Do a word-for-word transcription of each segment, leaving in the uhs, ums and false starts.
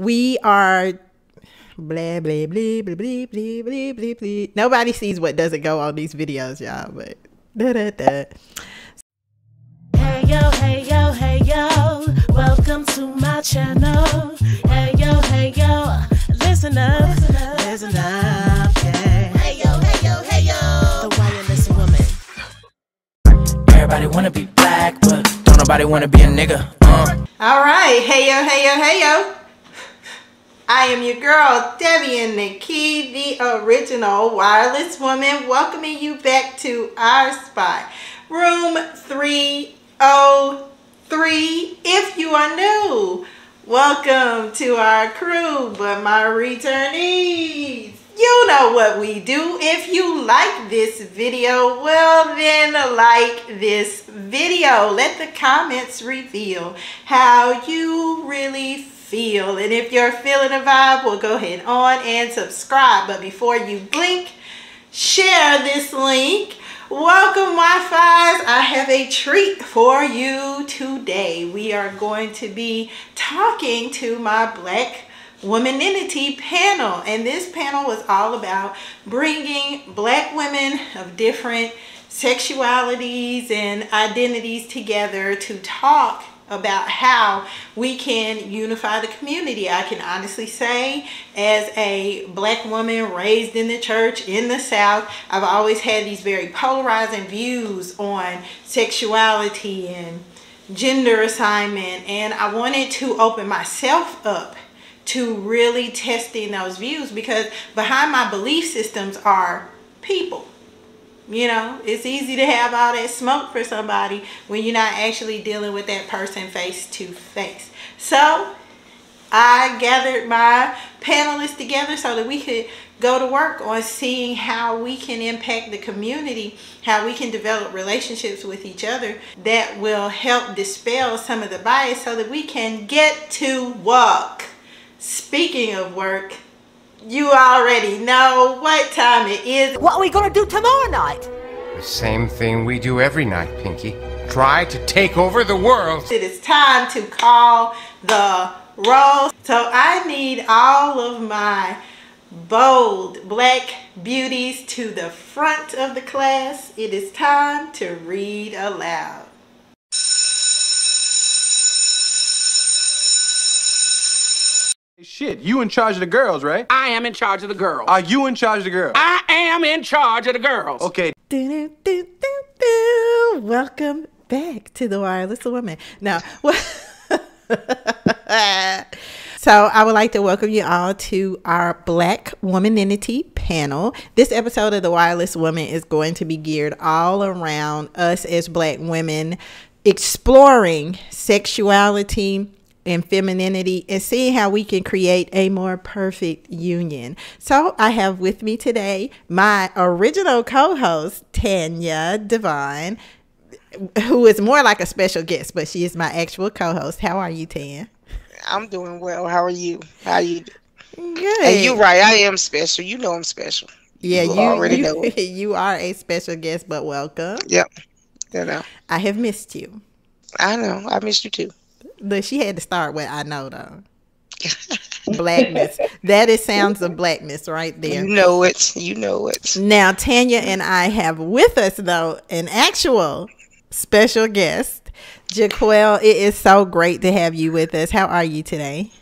we are blah, blah, blah, blah, blah, blah, blah, blah, blah. Nobody sees what doesn't go on these videos, y'all, but da, da, da. Hey, yo, hey, yo, hey, yo, welcome to my channel. Hey, yo, hey, yo, listen up, listen up, listen up, yeah. Hey, yo, hey, yo, hey, yo, The Wireless Woman. Everybody wanna be black, but don't nobody wanna be a nigga. Uh. All right, hey, yo, hey, yo, hey, yo. I am your girl, Devian Nikei, the original Wireless Woman, welcoming you back to our spot, Room three oh three. If you are new, welcome to our crew, but my returnees, you know what we do. If you like this video, well then like this video. Let the comments reveal how you really feel. Feel. And if you're feeling a vibe, well, go ahead on and subscribe. But before you blink, share this link. Welcome, Wi-Fi's. I have a treat for you today. We are going to be talking to my Black Womaninity panel. And this panel was all about bringing Black women of different sexualities and identities together to talk about how we can unify the community. I can honestly say, as a Black woman raised in the church in the South, I've always had these very polarizing views on sexuality and gender assignment, and I wanted to open myself up to really testing those views, because behind my belief systems are people. You know, it's easy to have all that smoke for somebody when you're not actually dealing with that person face to face. So I gathered my panelists together so that we could go to work on seeing how we can impact the community, how we can develop relationships with each other that will help dispel some of the bias so that we can get to work. Speaking of work, you already know what time it is. What are we gonna do tomorrow night? The same thing we do every night, Pinky. Try to take over the world. It is time to call the roll. So I need all of my bold Black beauties to the front of the class. It is time to read aloud. Shit, you in charge of the girls, right? I am in charge of the girls. Are you in charge of the girls? I am in charge of the girls. Okay. Do, do, do, do, do. Welcome back to The Wireless Woman. Now, so I would like to welcome you all to our Black Womaninity panel. This episode of The Wireless Woman is going to be geared all around us as Black women exploring sexuality and femininity and seeing how we can create a more perfect union. So I have with me today my original co-host, Tanya Devine, who is more like a special guest, but she is my actual co-host. How are you, Tan? I'm doing well. How are you? How are you? Good. And you're right. I am special. You know I'm special. Yeah, you, you already you, know it. You are a special guest, but welcome. Yep. You know. I have missed you. I know. I missed you too. Look, she had to start with I know though. Blackness. That is sounds of blackness right there. You know it. You know it. Now, Tanya and I have with us though an actual special guest, Jaquel. It is so great to have you with us. How are you today?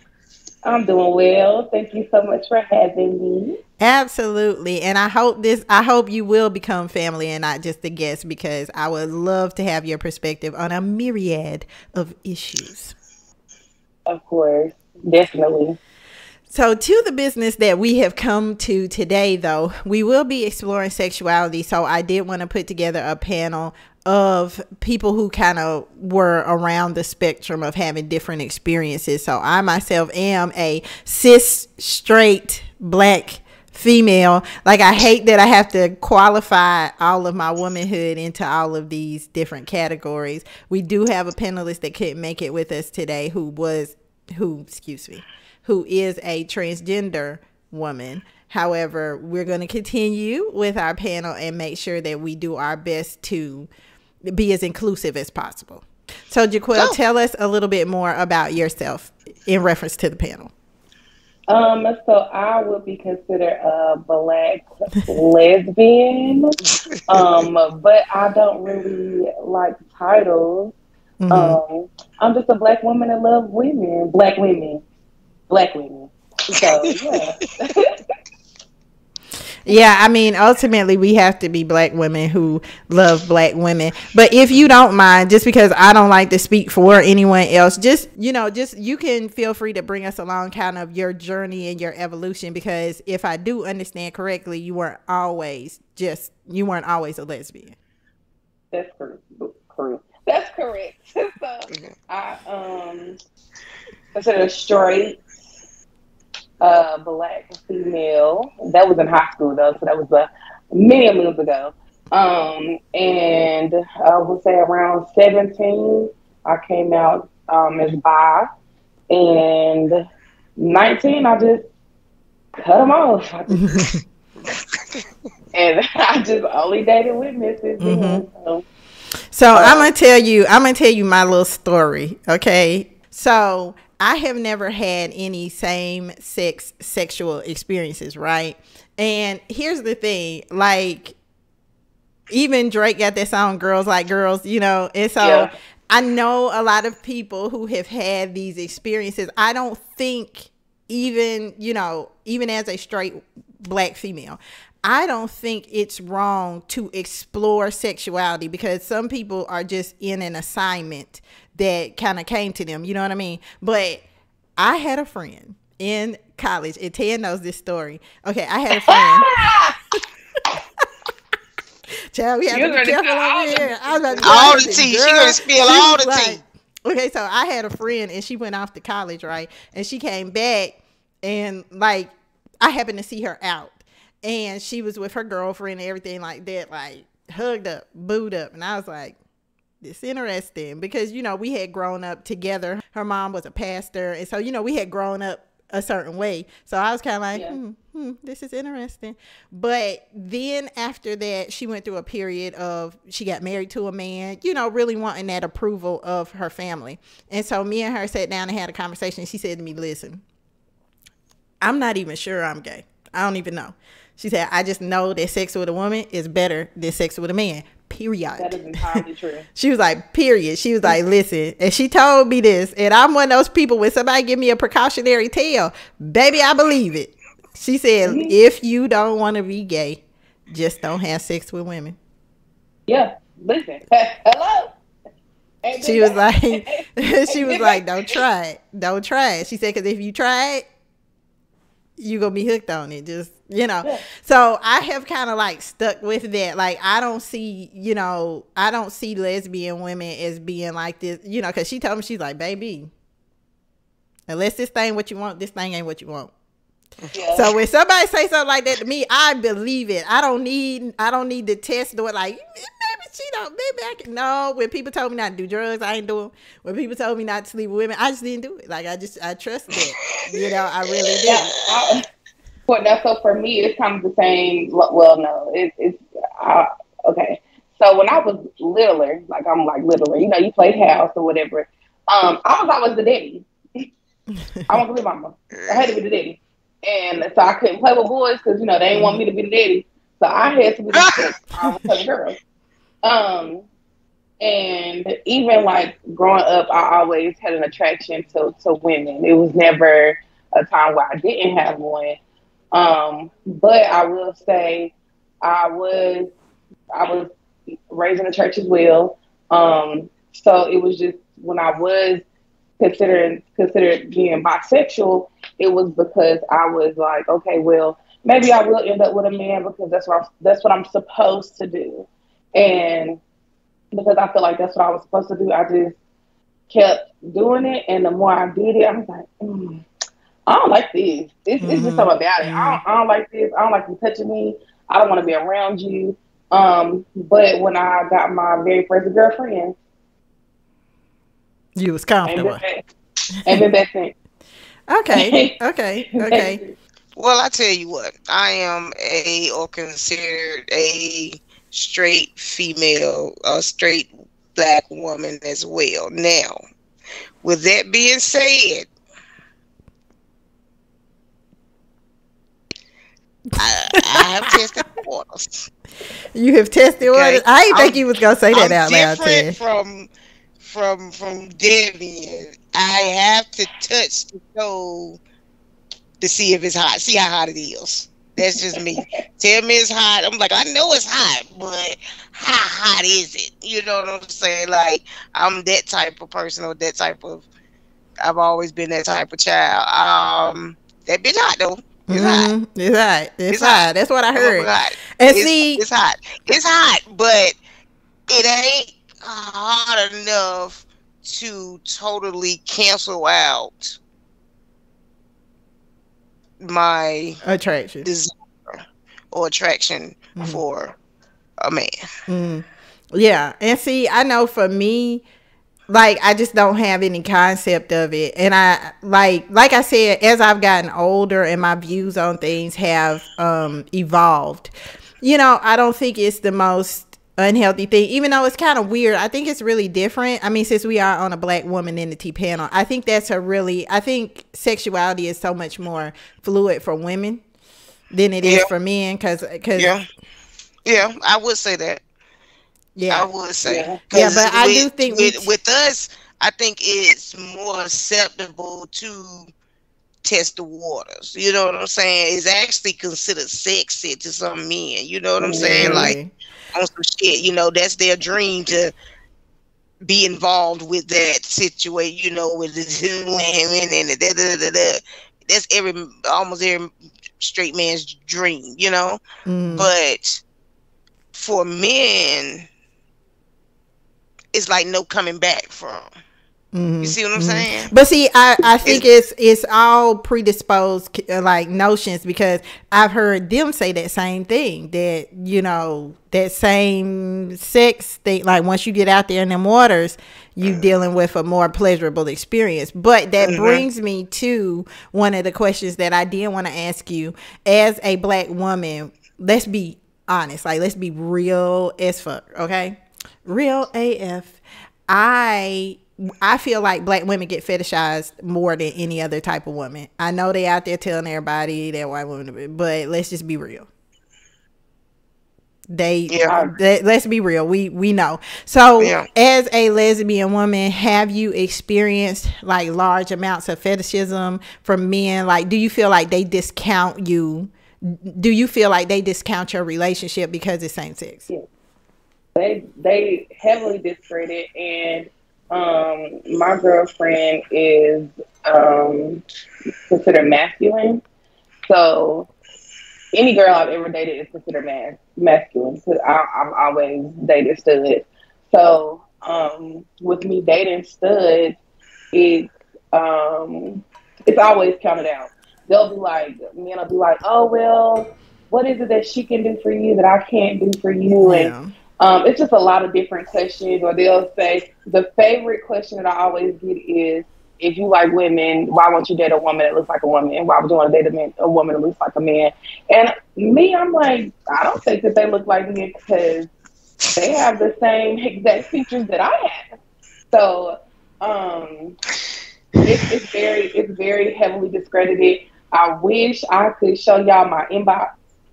I'm doing well. Thank you so much for having me. Absolutely. And I hope this, I hope you will become family and not just a guest, because I would love to have your perspective on a myriad of issues. Of course, definitely. So to the business that we have come to today, though, we will be exploring sexuality. So I did want to put together a panel of people who kind of were around the spectrum of having different experiences. So I myself am a cis, straight, Black female. Like, I hate that I have to qualify all of my womanhood into all of these different categories. We do have a panelist that couldn't make it with us today who was, who, excuse me, who is a transgender woman. However, we're going to continue with our panel and make sure that we do our best to be as inclusive as possible. So Jaquel, oh. tell us a little bit more about yourself in reference to the panel. Um, so I would be considered a black lesbian, um, but I don't really like titles. Mm-hmm. Um, I'm just a black woman that loves women, black women, black women. So yeah. Yeah, I mean, ultimately, we have to be black women who love black women. But if you don't mind, just because I don't like to speak for anyone else, just, you know, just you can feel free to bring us along kind of your journey and your evolution. Because if I do understand correctly, you weren't always just you weren't always a lesbian. That's correct. That's correct. So I um, consider a straight. Uh, black female. That was in high school though, so that was uh, many moons ago. Um, and I would say around seventeen, I came out um, as bi, and nineteen, I just cut them off. I just, and I just only dated women since mm-hmm. then. So, so uh, I'm gonna tell you, I'm gonna tell you my little story, okay? So. I have never had any same-sex sexual experiences, right? And here's the thing, like, even Drake got that song, Girls Like Girls, you know? And so yeah. I know a lot of people who have had these experiences. I don't think even, you know, even as a straight black female, I don't think it's wrong to explore sexuality, because some people are just in an assignment that kind of came to them, you know what I mean? But I had a friend in college, and Ted knows this story. Okay, I had a friend. Child, we have You're to be careful over here. I was about to all the tea. She's gonna spill all the tea. Okay, so I had a friend, and she went off to college, right? And she came back, and like I happened to see her out, and she was with her girlfriend and everything like that, like hugged up, booed up, and I was like, it's interesting because, you know, we had grown up together. Her mom was a pastor. And so, you know, we had grown up a certain way. So I was kind of like, yeah. hmm, hmm, this is interesting. But then after that, she went through a period of she got married to a man, you know, really wanting that approval of her family. And so me and her sat down and had a conversation. She said to me, listen, I'm not even sure I'm gay. I don't even know. She said, I just know that sex with a woman is better than sex with a man. Period. That is entirely true. She was like, period. She was like, listen, and she told me this, and I'm one of those people when somebody give me a precautionary tale, baby, I believe it. She said, mm-hmm. if you don't want to be gay, just don't have sex with women. Yeah, listen. Hello. Ain't she was that. like, she was like, don't try it. Don't try it. She said, because if you try it, you're going to be hooked on it. Just, you know, yeah. So I have kind of like stuck with that. Like, I don't see, you know, I don't see lesbian women as being like this, you know, because she told me, she's like, baby, unless this thing what you want, this thing ain't what you want. Yeah. So when somebody say something like that to me, I believe it. I don't need, I don't need to test do it. Like, maybe she don't, maybe I can. No, when people told me not to do drugs, I ain't do them. When people told me not to sleep with women, I just didn't do it. Like, I just, I trusted it. You know, I really did. Yeah, I, well, no, so for me, it's kind of the same. Well, no, it, it's, uh, okay. So when I was littler, like I'm like littler, you know, you played house or whatever. Um, I was always the daddy. I wanted to be mama. I had to be the daddy. And so I couldn't play with boys because, you know, they didn't want me to be the daddy. So I had to be the um, girl. Um, and even like growing up, I always had an attraction to, to women. It was never a time where I didn't have one. Um, but I will say I was, I was raised in the church as well. Um, so it was just when I was considering, considered being bisexual, it was because I was like, okay, well, maybe I will end up with a man because that's what I'm, that's what I'm supposed to do. And because I feel like that's what I was supposed to do, I just kept doing it. And the more I did it, I was like, mm, I don't like this. It's, mm-hmm. it's just something about it. Mm-hmm. I, don't, I don't like this. I don't like you touching me. I don't want to be around you. Um, but when I got my very first girlfriend, you was confident. And then that's it. Okay, okay, okay. Well, I tell you what, I am a, or considered a straight female, a straight black woman as well. Now, with that being said, I, I have tested waters. You have tested waters. Okay. I didn't think I'm, you was gonna say that I'm out loud. Different from from from Devian. I have to touch the stove to see if it's hot. See how hot it is. That's just me. Tell me it's hot. I'm like, I know it's hot, but how hot is it? You know what I'm saying? Like, I'm that type of person, or that type of. I've always been that type of child. Um, that bitch hot though. It's mm-hmm. hot. It's hot. It's, it's hot. hot. That's what I heard. Oh, and it's, see, it's hot. It's hot, but it ain't hot enough to totally cancel out my attraction, desire or attraction mm-hmm. for a man. Mm. Yeah, and see, I know for me, like, I just don't have any concept of it. And I, like, like I said, as I've gotten older and my views on things have um, evolved, you know, I don't think it's the most unhealthy thing, even though it's kind of weird. I think it's really different. I mean, since we are on a Black Woman Entity panel, I think that's a really, I think sexuality is so much more fluid for women than it yeah. is for men. Cause, cause yeah. yeah, I would say that. Yeah, I would say. Yeah, yeah but with, I do think with, with us, I think it's more acceptable to test the waters. You know what I'm saying? It's actually considered sexy to some men. You know what I'm saying? Like, on some shit, you know, that's their dream to be involved with that situation. You know, with the two women and the da da da da. That's every almost every straight man's dream. You know, mm. but for men. It's like no coming back from. Mm-hmm. You see what I'm mm-hmm. saying? But see, I, I think it's, it's it's all predisposed like notions, because I've heard them say that same thing, that, you know, that same sex thing. Like, once you get out there in them waters, you mm-hmm. dealing with a more pleasurable experience. But that mm-hmm. brings me to one of the questions that I did want to ask you as a Black woman. Let's be honest. Like, let's be real as fuck. Okay. Real A F. I I feel like Black women get fetishized more than any other type of woman. I know they out there telling everybody that white women, but let's just be real. They, yeah. they let's be real. We we know. So yeah. as a lesbian woman, have you experienced like large amounts of fetishism from men? Like, do you feel like they discount you? Do you feel like they discount your relationship because it's same sex? Yeah. They they heavily discredit, and um, my girlfriend is um, considered masculine. So any girl I've ever dated is considered mas masculine. Cause I, I've always dated studs. So um, with me dating studs, it's um, it's always counted out. They'll be like, men will be like, oh well, what is it that she can do for you that I can't do for you? Yeah. And Um, it's just a lot of different questions. Or they'll say, the favorite question that I always get is, if you like women, why won't you date a woman that looks like a woman? And why would you want to date a, man, a woman that looks like a man? And me, I'm like, I don't think that they look like me, because they have the same exact features that I have. So um, it, it's very, it's very heavily discredited. I wish I could show y'all my inbox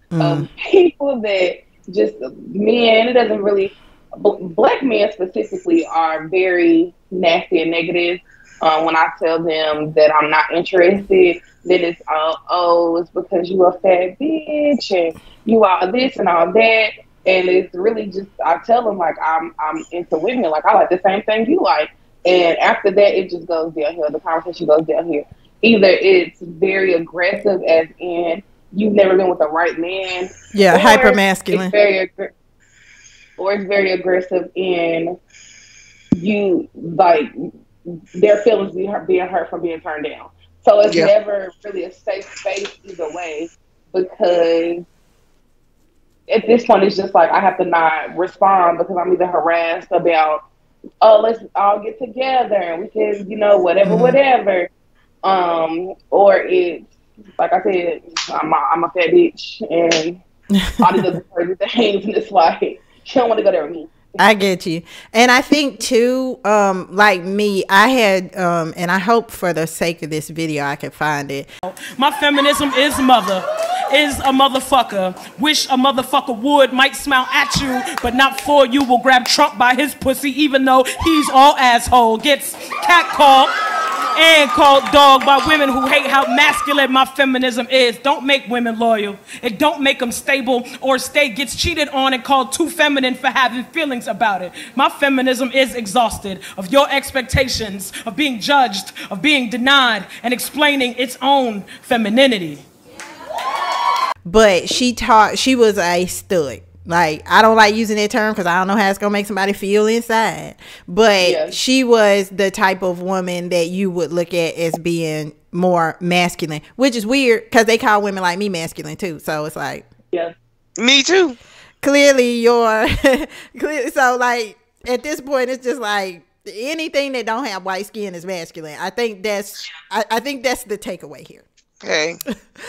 mm. of people that just men, it doesn't really, Black men specifically are very nasty and negative. Uh, when I tell them that I'm not interested, then it's, uh, oh, it's because you a fat bitch and you are this and all that. And it's really just, I tell them, like, I'm, I'm into women. Like, I like the same thing you like. And after that, it just goes downhill. The conversation goes downhill. Either it's very aggressive, as in, you've never been with the right man. Yeah, hyper-masculine. It's very or it's very aggressive, and you, like, their feelings being hurt from being turned down. So it's yeah. never really a safe space either way, because at this point it's just like, I have to not respond, because I'm either harassed about, oh, let's all get together and we can, you know, whatever, mm-hmm. whatever. Um, or it's, like I said, I'm a, I'm a fat bitch and all these other crazy things, and it's like, she don't want to go there with me. I get you. And I think too, um, like me, I had, um, and I hope for the sake of this video I can find it. My feminism is mother. is a motherfucker. Wish a motherfucker would. Might smile at you, but not for you. Will grab Trump by his pussy, even though he's all asshole. Gets catcalled and called dog by women who hate how masculine my feminism is. Don't make women loyal. It don't make them stable or stay. Gets cheated on and called too feminine for having feelings about it. My feminism is exhausted of your expectations, of being judged, of being denied, and explaining its own femininity. But she taught, she was a stud. Like, I don't like using that term because I don't know how it's going to make somebody feel inside. But yeah. She was the type of woman that you would look at as being more masculine, which is weird because they call women like me masculine too. So it's like, yeah, me too. Clearly you're, clearly, so like at this point, it's just like anything that don't have white skin is masculine. I think that's, I, I think that's the takeaway here. Okay.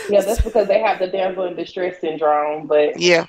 Yeah, that's because they have the damsel in distress syndrome, but yeah.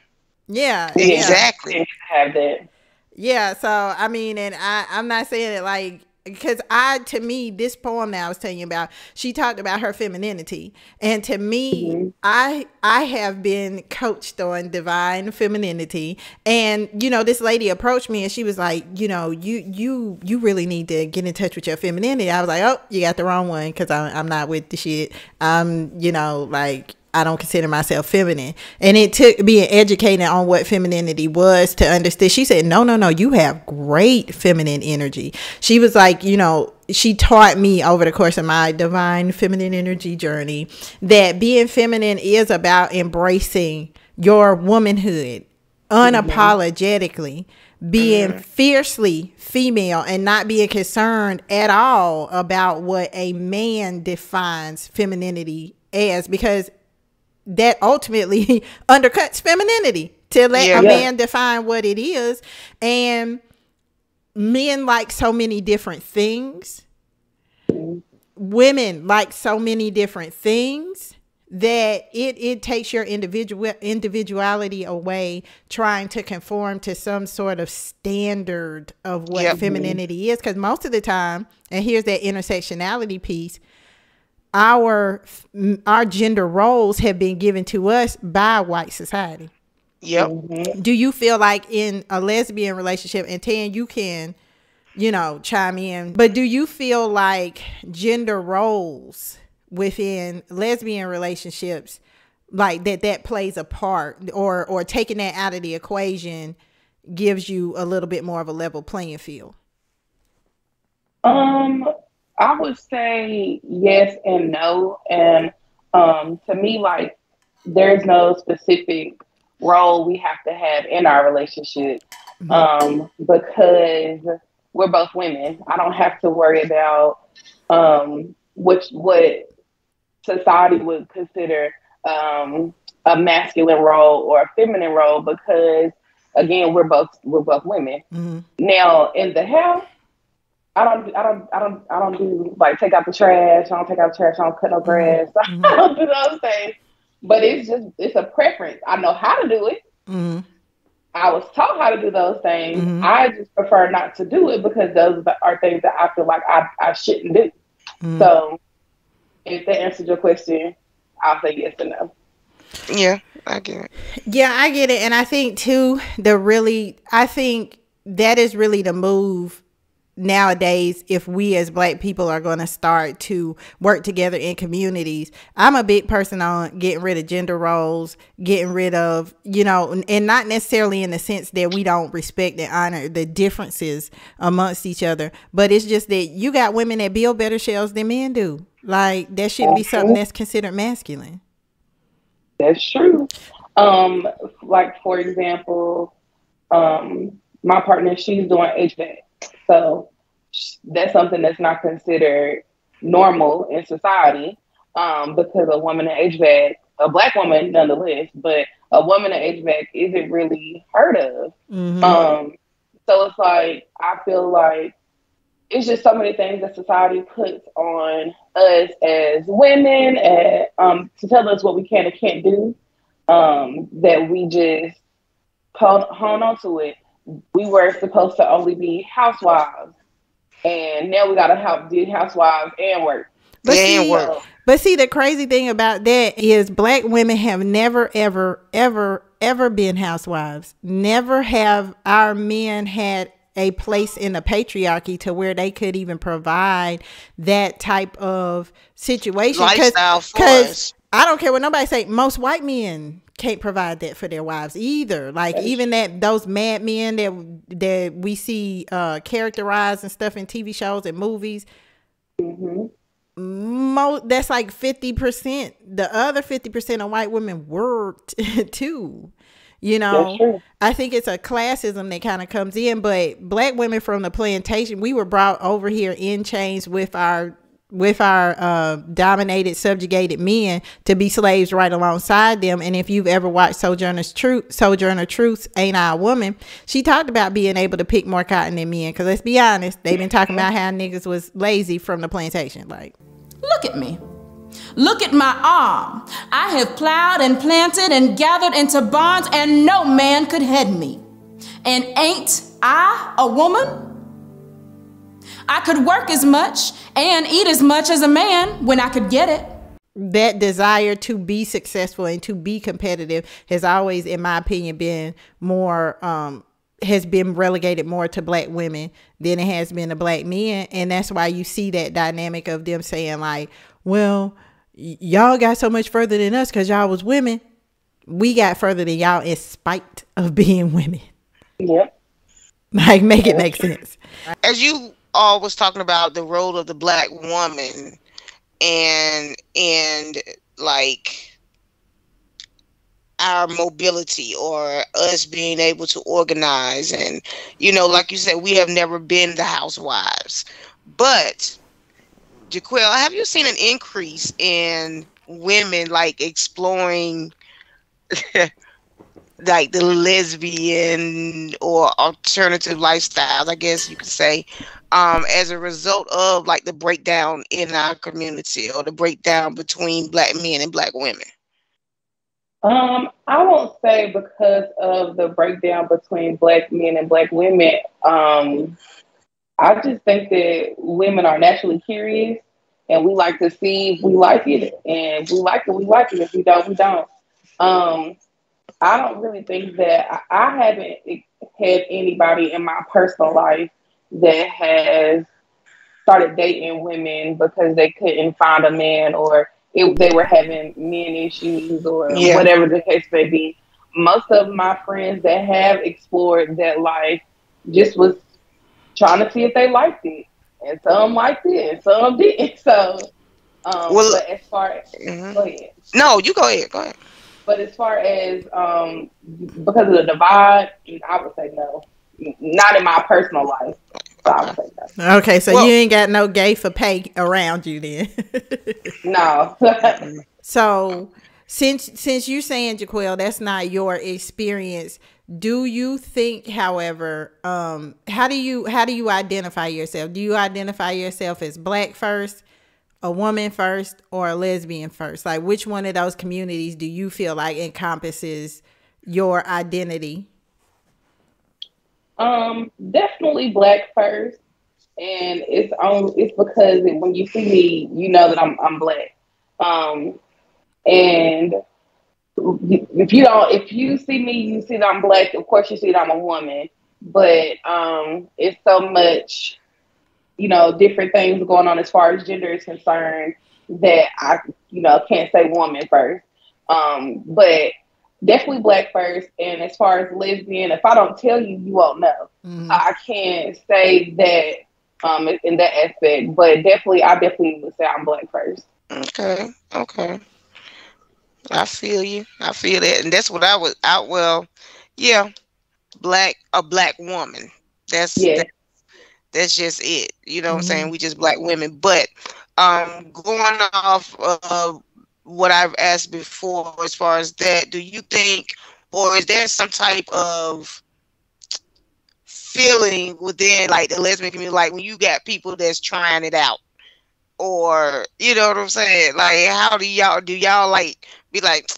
Yeah, exactly. Have that. Yeah, so I mean, and I, I'm not saying it like because I to me this poem that I was telling you about, she talked about her femininity, and to me, mm-hmm. I I have been coached on divine femininity, and you know, this lady approached me and she was like, you know, you you you really need to get in touch with your femininity. I was like, oh, you got the wrong one because I'm I'm not with the shit. I'm you know like. I don't consider myself feminine. And it took being educated on what femininity was to understand. She said, no, no, no, you have great feminine energy. She was like, you know, she taught me over the course of my divine feminine energy journey that being feminine is about embracing your womanhood unapologetically, being mm-hmm. fiercely female and not being concerned at all about what a man defines femininity as, because that ultimately undercuts femininity to let yeah, a yeah. man define what it is. And men like so many different things. Mm-hmm. Women like so many different things that it, it takes your individual individuality away trying to conform to some sort of standard of what yeah, femininity mm-hmm. is. Because most of the time, and here's that intersectionality piece, Our our gender roles have been given to us by white society. Yep. Mm-hmm. Do you feel like in a lesbian relationship, and Tan, you can, you know, chime in, but do you feel like gender roles within lesbian relationships, like that that plays a part, or or taking that out of the equation gives you a little bit more of a level playing field? Um. I would say yes and no. And um, to me, like, there's no specific role we have to have in our relationship um, because we're both women. I don't have to worry about um, which, what society would consider um, a masculine role or a feminine role because, again, we're both, we're both women. Mm-hmm. Now, in the house, I don't, I don't, I don't, I don't do like take out the trash. I don't take out the trash. I don't cut no grass. Mm-hmm. I don't do those things. But it's just, it's a preference. I know how to do it. Mm-hmm. I was taught how to do those things. Mm-hmm. I just prefer not to do it because those are things that I feel like I, I shouldn't do. Mm-hmm. So if that answers your question, I'll say yes and no. Yeah, I get it. Yeah, I get it. And I think too, the really, I think that is really the move nowadays, if we as black people are going to start to work together in communities. I'm a big person on getting rid of gender roles, getting rid of, you know, and not necessarily in the sense that we don't respect and honor the differences amongst each other, but it's just that you got women that build better shells than men do. Like, that shouldn't be something that's considered masculine. That's true. Um, like, for example, um, my partner, she's doing H V A C. So that's something that's not considered normal in society um, because a woman in H V A C, a black woman nonetheless, but a woman in H V A C isn't really heard of. Mm-hmm. Um, so it's like, I feel like it's just so many things that society puts on us as women and, um, to tell us what we can and can't do, um, that we just hold, hold on to it. We were supposed to only be housewives, and now we gotta help do housewives and work. But it ain't see, work. But see, the crazy thing about that is black women have never, ever, ever, ever been housewives. Never have our men had a place in the patriarchy to where they could even provide that type of situation. Lifestyle for us. I don't care what nobody say. Most white men can't provide that for their wives either. Like even that those mad men that that we see uh, characterized and stuff in T V shows and movies. Mm-hmm. Mo that's like fifty percent. The other fifty percent of white women worked too. You know, I think it's a classism that kind of comes in. But black women from the plantation, we were brought over here in chains with our with our uh, dominated, subjugated men to be slaves right alongside them. And if you've ever watched Sojourner's Truth, Sojourner Truth's Ain't I a Woman, she talked about being able to pick more cotton than men. Because let's be honest, they've been talking about how niggas was lazy from the plantation. Like, look at me. Look at my arm. I have plowed and planted and gathered into barns, and no man could head me. And ain't I a woman? I could work as much and eat as much as a man when I could get it. That desire to be successful and to be competitive has always, in my opinion, been more, um, has been relegated more to black women than it has been to black men. And that's why you see that dynamic of them saying like, well, y'all got so much further than us because y'all was women. We got further than y'all in spite of being women. Yep. Like, make it make sense. As you all was talking about the role of the black woman and, and like our mobility or us being able to organize. And, you know, like you said, we have never been the housewives, but Jaquel, have you seen an increase in women like exploring like the lesbian or alternative lifestyles, I guess you could say, um, as a result of like the breakdown in our community or the breakdown between black men and black women? Um, I won't say because of the breakdown between black men and black women. Um, I just think that women are naturally curious and we like to see if we like it, and if we like it, we like it. If we don't, we don't. Um, I don't really think that I, I haven't had anybody in my personal life that has started dating women because they couldn't find a man or it, they were having men issues or yeah. whatever the case may be. Most of my friends that have explored that life just was trying to see if they liked it, and some liked it, and some didn't. So, um, well, but as far as mm-hmm. go ahead. No, you go ahead, go ahead. But as far as um, because of the divide, I would say no. Not in my personal life, so I would say no. Okay, so well, you ain't got no gay for pay around you then. No. So since since you saying Jaquel, that's not your experience. Do you think, however, um, how do you, how do you identify yourself? Do you identify yourself as black first, a woman first, or a lesbian first? Like, which one of those communities do you feel like encompasses your identity? Um, definitely black first. And it's on, it's because when you see me, you know that I'm, I'm black. Um, and if you don't, if you see me, you see that I'm black. Of course, you see that I'm a woman. But um, it's so much, you know, different things going on as far as gender is concerned that I, you know, can't say woman first. Um, but definitely black first. And as far as lesbian, if I don't tell you, you won't know. Mm-hmm. I can't say that um, in that aspect. But definitely, I definitely would say I'm black first. Okay. Okay. I feel you. I feel that. And that's what I was out. Well, yeah, black, a black woman. That's, yeah. that, that's just it. You know what mm-hmm. I'm saying? We just black women. But um, going off of what I've asked before, as far as that, do you think, or is there some type of feeling within like the lesbian community, like when you got people that's trying it out? Or, you know what I'm saying? Like, how do y'all, do y'all like, be like,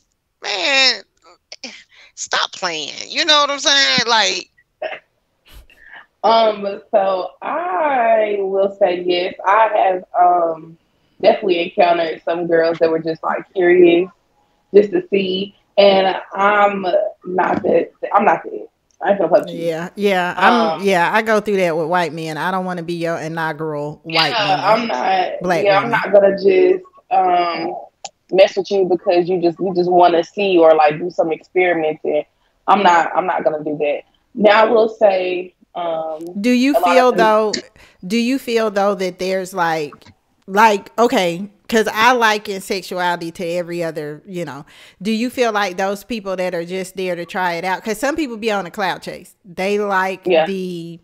man, stop playing. You know what I'm saying? Like. Um, so I will say yes. I have, um, definitely encountered some girls that were just like curious just to see. And I'm not that. I'm not that. I feel like yeah, yeah, I'm um, yeah. I go through that with white men. I don't want to be your inaugural yeah, white woman. I'm not black. Yeah, woman. I'm not gonna just um mess with you because you just you just want to see or like do some experimenting. I'm not. I'm not gonna do that. Now I will say. Um, do you feel though? Do you feel though that there's like, like okay? Because I liken sexuality to every other, you know. Do you feel like those people that are just there to try it out? Because some people be on a clout chase. They like yeah. the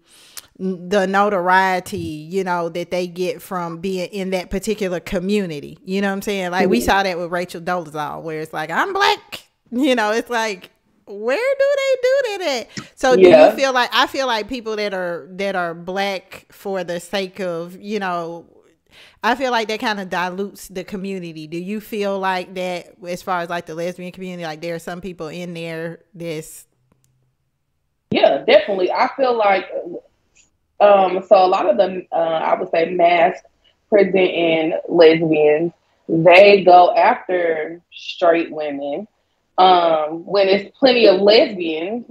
the notoriety, you know, that they get from being in that particular community. You know what I'm saying? Like mm-hmm. we saw that with Rachel Dolezal, where it's like, I'm black. You know, it's like, where do they do that at? So yeah. do you feel like, I feel like people that are, that are black for the sake of, you know, I feel like that kind of dilutes the community. Do you feel like that as far as like the lesbian community, like there are some people in there that's. Yeah, definitely. I feel like, um, so a lot of the, uh, I would say mask presenting lesbians, they go after straight women. Um, when there's plenty of lesbians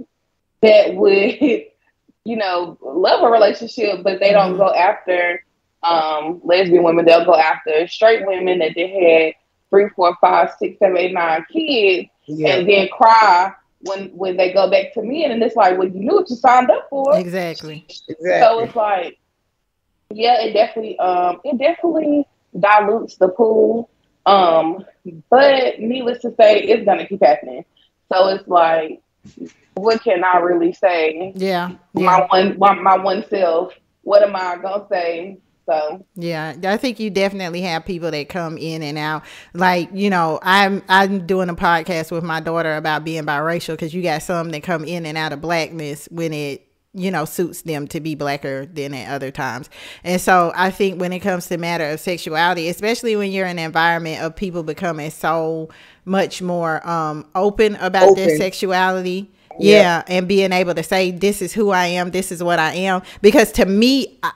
that would, you know, love a relationship, but they don't go after um lesbian women. They'll go after straight women that they had three four five six seven eight nine kids yeah. and then cry when when they go back to men, and it's like, well, you knew what you signed up for. Exactly, exactly. So it's like, yeah, it definitely um it definitely dilutes the pool, um but needless to say, it's gonna keep happening. So it's like, what can I really say? Yeah, yeah. my one my, my one self, what am I gonna say? So. Yeah, I think you definitely have people that come in and out. Like, you know, I'm I'm doing a podcast with my daughter about being biracial, because you got some that come in and out of blackness when it, you know, suits them to be blacker than at other times. And so I think when it comes to matter of sexuality, especially when you're in an environment of people becoming so much more um, open about open. their sexuality. Yeah. yeah. And being able to say, this is who I am. This is what I am. Because to me, I,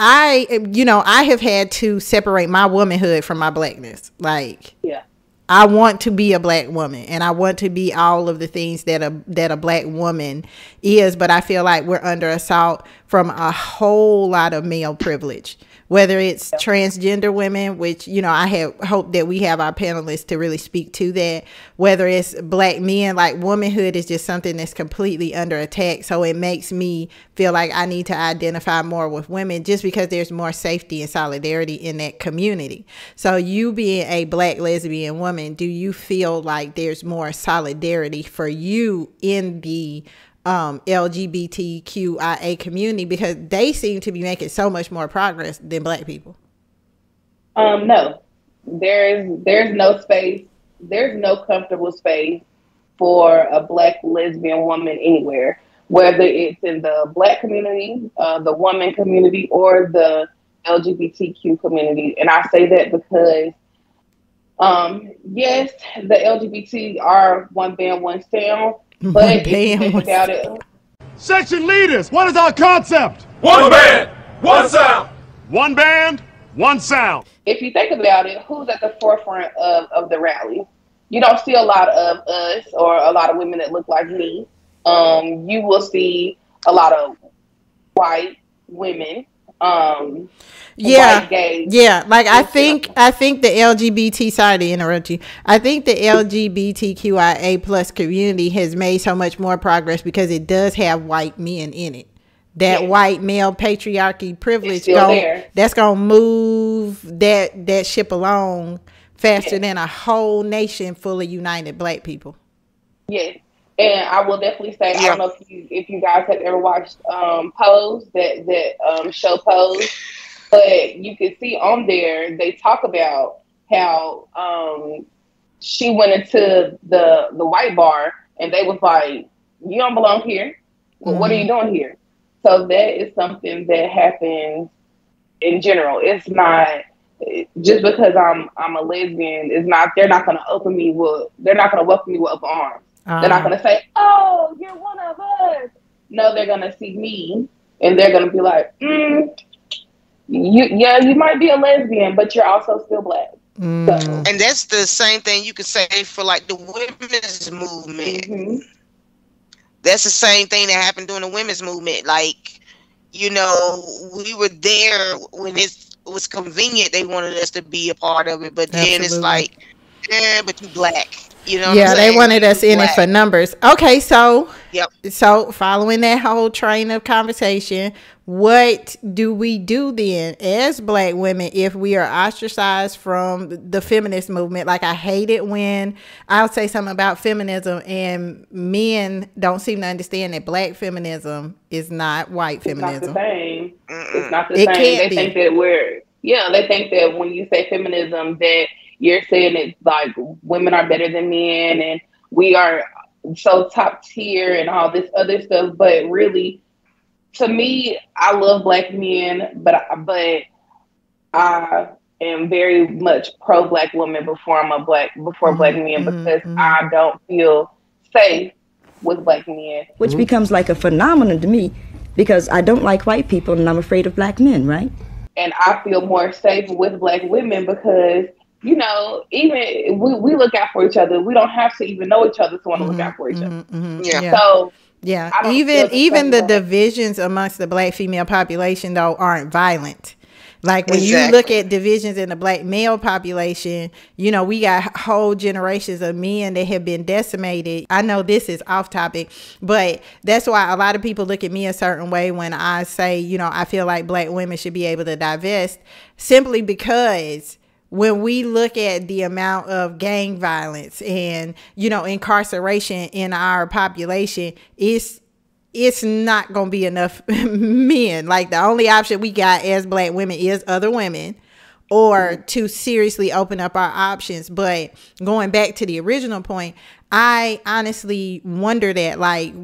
I, you know, I have had to separate my womanhood from my blackness. Like, yeah, I want to be a black woman, and I want to be all of the things that a, that a black woman is. But I feel like we're under assault from a whole lot of male privilege, whether it's yeah. transgender women, which, you know, I have hope that we have our panelists to really speak to that, whether it's black men. Like, womanhood is just something that's completely under attack. So it makes me feel like I need to identify more with women, just because there's more safety and solidarity in that community. So you being a black lesbian woman, do you feel like there's more solidarity for you in the Um, L G B T Q I A community, because they seem to be making so much more progress than black people? Um, no, there's there's no space, there's no comfortable space for a black lesbian woman anywhere, whether it's in the black community, uh, the woman community, or the L G B T Q community. And I say that because um, yes, the L G B T are one band, one sound. But damn, about it. Section leaders, what is our concept? One band, one sound. One band, one sound. If you think about it, who's at the forefront of, of the rally? You don't see a lot of us or a lot of women that look like me. Um, you will see a lot of white women. Um, yeah, white, gay, yeah. Like, I think, I think the L G B T, sorry to interrupt you, I think the L G B T Q I A plus community has made so much more progress because it does have white men in it. That yeah. white male patriarchy privilege, gonna, that's gonna move that that ship along faster yeah. than a whole nation full of united black people. Yeah. And I will definitely say, I don't know if you, if you guys have ever watched um, Pose, that, that um, show Pose, but you can see on there, they talk about how um, she went into the, the white bar, and they was like, you don't belong here. Well, mm-hmm. What are you doing here? So that is something that happens in general. It's not just because I'm, I'm a lesbian, it's not, they're not going to open me with, they're not going to welcome me with open arms. Uh, they're not going to say, oh, you're one of us. No, they're going to see me, and they're going to be like, mm, you, yeah, you might be a lesbian, but you're also still black. Mm. So. And that's the same thing you could say for like the women's movement. Mm-hmm. That's the same thing that happened during the women's movement. Like, you know, we were there when it was convenient. They wanted us to be a part of it, but Absolutely. Then it's like, yeah, but you black. You know, yeah, they wanted us in it for numbers. Okay, so yep. So following that whole train of conversation, what do we do then as black women if we are ostracized from the feminist movement? Like, I hate it when I'll say something about feminism and men don't seem to understand that black feminism is not white feminism. It's not the same. It's not the same. They think that we're, yeah, they think that when you say feminism that you're saying it's like women are better than men and we are so top tier and all this other stuff. But really, to me, I love black men, but I, but I am very much pro black woman before I'm a black before mm-hmm. black men because mm-hmm. I don't feel safe with black men, which mm-hmm. becomes like a phenomenon to me because I don't like white people and I'm afraid of black men, right? And I feel more safe with black women because, you know, even we, we look out for each other. We don't have to even know each other to want to mm-hmm, look out for each mm-hmm, other. Mm-hmm, yeah. yeah. So yeah, even even the divisions amongst the black female population though aren't violent. Like when exactly. you look at divisions in the black male population, you know, we got whole generations of men that have been decimated. I know this is off topic, but that's why a lot of people look at me a certain way when I say, you know, I feel like black women should be able to divest simply because when we look at the amount of gang violence and, you know, incarceration in our population, it's it's not going to be enough men. Like the only option we got as black women is other women or to seriously open up our options. But going back to the original point, I honestly wonder that, like,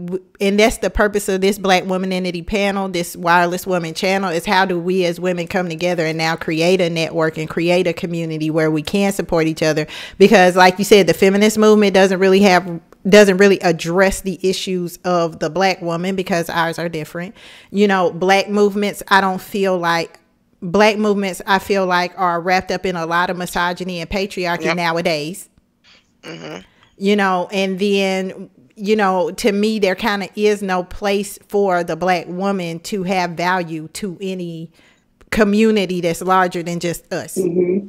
and that's the purpose of this Black Womanity panel, this Wireless Woman channel, is how do we as women come together and now create a network and create a community where we can support each other? Because like you said, the feminist movement doesn't really have, doesn't really address the issues of the black woman because ours are different. You know, black movements, I don't feel like, black movements, I feel like are wrapped up in a lot of misogyny and patriarchy yep. nowadays. Mm-hmm. You know, and then, you know, to me, there kind of is no place for the black woman to have value to any community that's larger than just us. Mm-hmm.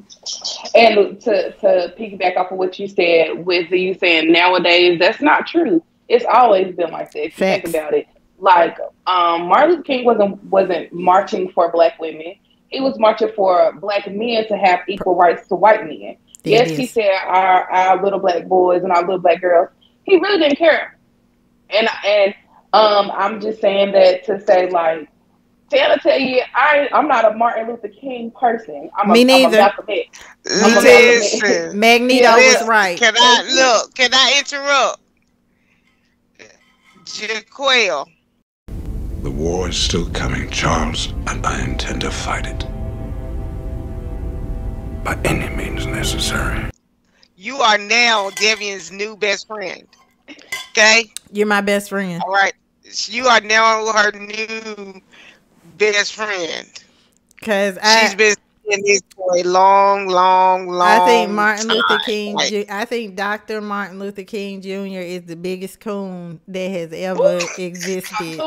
And to, to piggyback off of what you said with you saying nowadays, that's not true. It's always been like that. If you think about it, like um, Martin Luther King wasn't wasn't marching for black women. He was marching for black men to have equal rights to white men. Yes, he said our, our little black boys and our little black girls. He really didn't care. And and um, I'm just saying that to say, like, Tana tell you, I, I'm not a Martin Luther King person. I'm Me a, neither. I'm a Listen. Magneto was yeah. right. Can I, look, can I interrupt? Jaquel. The war is still coming, Charles, and I intend to fight it. By any means necessary. You are now Devian's new best friend. Okay? You're my best friend. All right. You are now her new best friend. Because she's been in this for a long, long, long time. I think Martin time. Luther King, right. I think Doctor Martin Luther King Junior is the biggest coon that has ever existed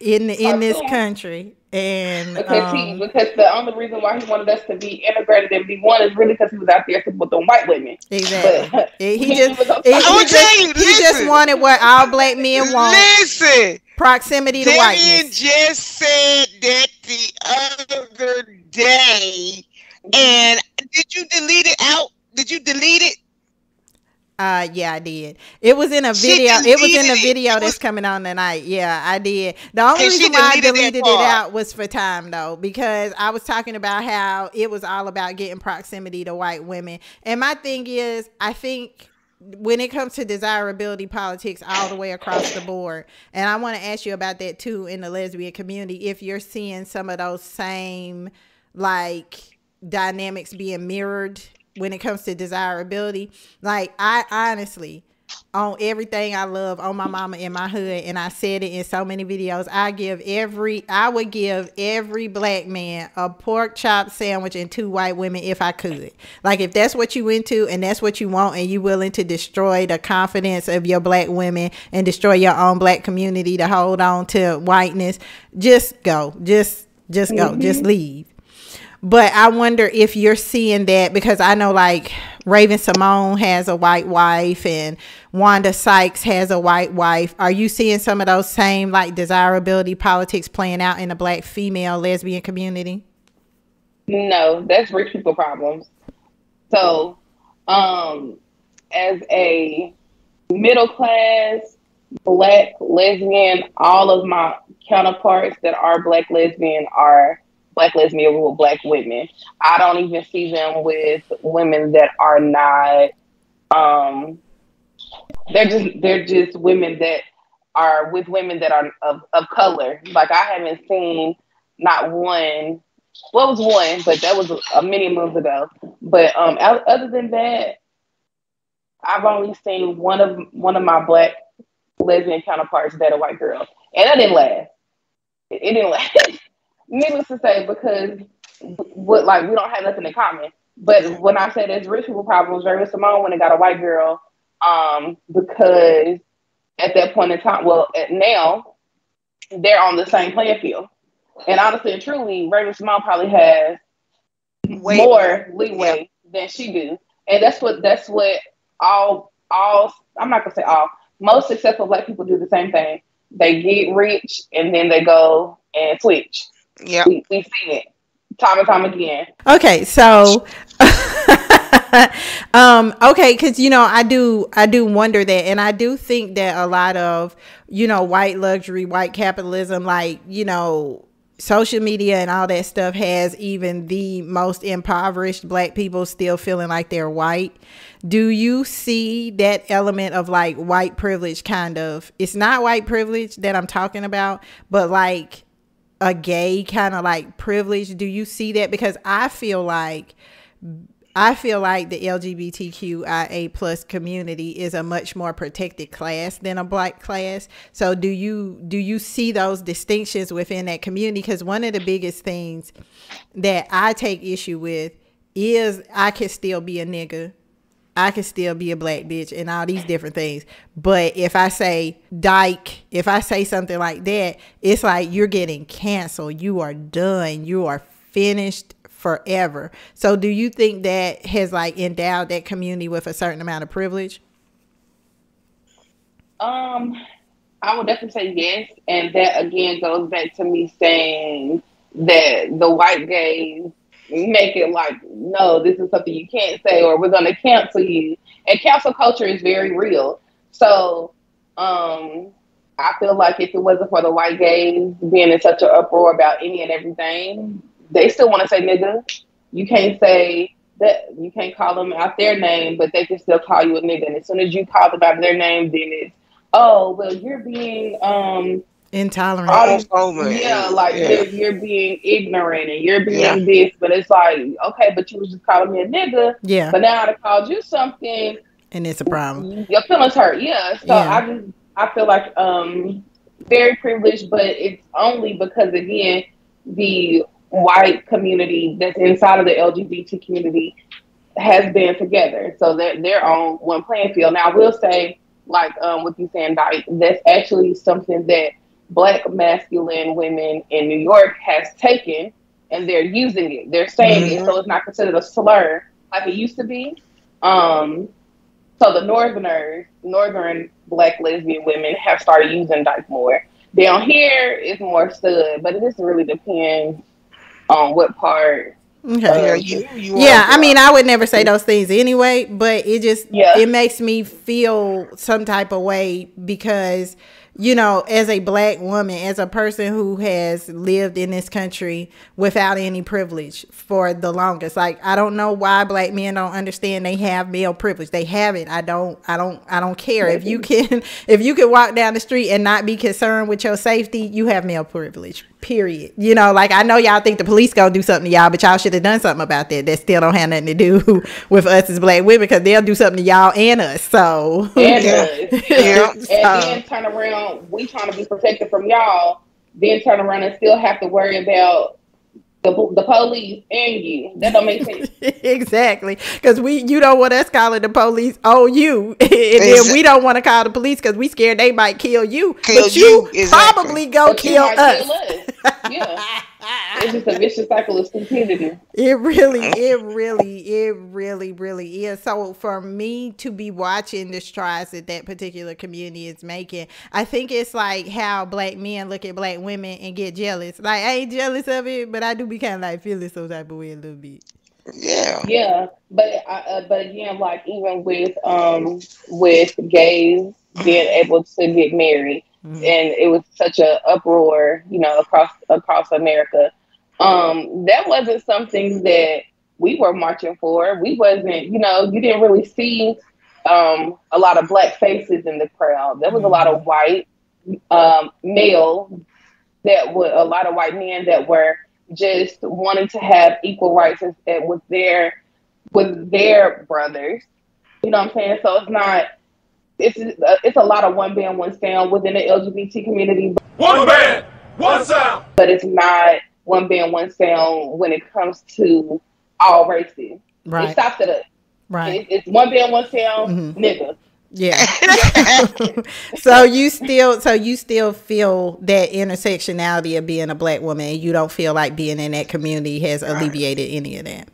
in the, in this country. And because um, he, because the only reason why he wanted us to be integrated and be one is really because he was out there with the white women. Exactly. But, he, he just, he, he, just you, he just wanted what all black men want. Listen, proximity to whiteness. Devian just said that the other day, and did you delete it out? Did you delete it? Uh, yeah, I did. It was in a video. It was in a video that's coming on tonight. Yeah, I did. The only reason why I deleted it out was for time, though, because I was talking about how it was all about getting proximity to white women. And my thing is, I think when it comes to desirability politics all the way across the board, and I want to ask you about that, too, in the lesbian community, if you're seeing some of those same, like, dynamics being mirrored when it comes to desirability. Like, I honestly, on everything I love, on my mama and my hood. And I said it in so many videos. I give every, I would give every black man a pork chop sandwich and two white women if I could. Like, if that's what you into and that's what you want, and you willing to destroy the confidence of your black women and destroy your own black community to hold on to whiteness, just go, just, just go, mm-hmm. just leave. But I wonder if you're seeing that, because I know, like, Raven Simone has a white wife and Wanda Sykes has a white wife. Are you seeing some of those same, like, desirability politics playing out in the black female lesbian community? No, that's rich people problems. So um, as a middle class black lesbian, all of my counterparts that are black lesbian are black lesbian with black women. I don't even see them with women that are not, um, they're just, they're just women that are with women that are of, of color. Like, I haven't seen not one, well, it was one, but that was uh, many months ago. But um, other than that, I've only seen one of, one of my black lesbian counterparts that are white girls. And I didn't laugh. It, it didn't last. Needless to say, because what, like, we don't have nothing in common. But when I say there's rich people problems, Raven Simone went and got a white girl, um, because at that point in time, well, at now, they're on the same playing field. And honestly and truly, Raven Simone probably has Way more leeway yeah. than she do. And that's what that's what all all I'm not gonna say all most successful black people do the same thing. They get rich and then they go and switch. Yeah, we, we see it time and time again. Okay, so um okay, because, you know, I do I do wonder that, and I do think that a lot of, you know, white luxury, white capitalism, like, you know, social media and all that stuff has even the most impoverished black people still feeling like they're white. Do you see that element of, like, white privilege? Kind of, it's not white privilege that I'm talking about, but, like, a gay kind of, like, privilege. Do you see that? Because I feel like I feel like the L G B T Q I A plus community is a much more protected class than a black class. So do you do you see those distinctions within that community? Because one of the biggest things that I take issue with is I can still be a nigga, I can still be a black bitch and all these different things. But if I say dyke, if I say something like that, it's like, you're getting canceled. You are done. You are finished forever. So do you think that has, like, endowed that community with a certain amount of privilege? Um, I would definitely say yes. And that, again, goes back to me saying that the white gays make it like, no, this is something you can't say, or we're going to cancel you. And cancel culture is very real. So um, I feel like if it wasn't for the white gays being in such an uproar about any and everything, they still want to say nigga. You can't say that, you can't call them out their name, but they can still call you a nigga. And as soon as you call them out their name, then it's, oh, well, you're being um intolerant. All over. Yeah, like, yeah. You're, you're being ignorant and you're being yeah. this, but it's like, okay, but you was just calling me a nigga. Yeah. But now I called you something. And it's a problem. Your feelings hurt. Yeah. So yeah. I just, I feel like um, very privileged, but it's only because, again, the white community that's inside of the L G B T community has been together. So they're, they're on one playing field. Now, I will say, like, um, with you saying dyke, that's actually something that black masculine women in New York has taken, and they're using it. They're saying mm-hmm. it, so it's not considered a slur like it used to be. Um, so the northerners, northern black lesbian women have started using dyke more. Down here, it's more stud, but it just really depends on what part. Okay. Uh, you, you yeah, I mean, I would never say those things anyway, but it just, yeah. it makes me feel some type of way because, you know, as a black woman, as a person who has lived in this country without any privilege for the longest, like, I don't know why black men don't understand they have male privilege. They have it. I don't, I don't, I don't care. If you can, if you can walk down the street and not be concerned with your safety, you have male privilege, period. You know, like, I know y'all think the police gonna do something to y'all, but y'all should have done something about that. That still don't have nothing to do with us as black women, because they'll do something to y'all and us. So and yeah. us. Yeah. And so. Then turn around, we trying to be protected from y'all, then turn around and still have to worry about The, the police and you. That don't make sense. Exactly. Because we, you don't want us calling the police on you. And exactly. Then we don't want to call the police because we scared they might kill you. Kill but you, you exactly. probably go but kill us. kill us. Yeah. It's just a vicious cycle of stupidity. It really, it really, it really, really is. So for me to be watching the strides that that particular community is making, I think it's like how black men look at black women and get jealous. Like, I ain't jealous of it, but I do be kind of like feeling some type of way a little bit. Yeah. Yeah, but uh, but again, like even with um with gays being able to get married. Mm-hmm. And it was such an uproar, you know, across across America. Um, that wasn't something that we were marching for. We wasn't, you know, you didn't really see um, a lot of black faces in the crowd. There was a lot of white um, male that were a lot of white men that were just wanting to have equal rights as, as with their with their brothers. You know what I'm saying? So it's not. It's a, it's a lot of one band, one sound within the L G B T community. One band, one sound. But it's not one band, one sound when it comes to all races. Right. It stops at us. Right. It, it's one band, one sound, mm-hmm. nigga. Yeah. so you still, so you still feel that intersectionality of being a black woman, and you don't feel like being in that community has right. alleviated any of that.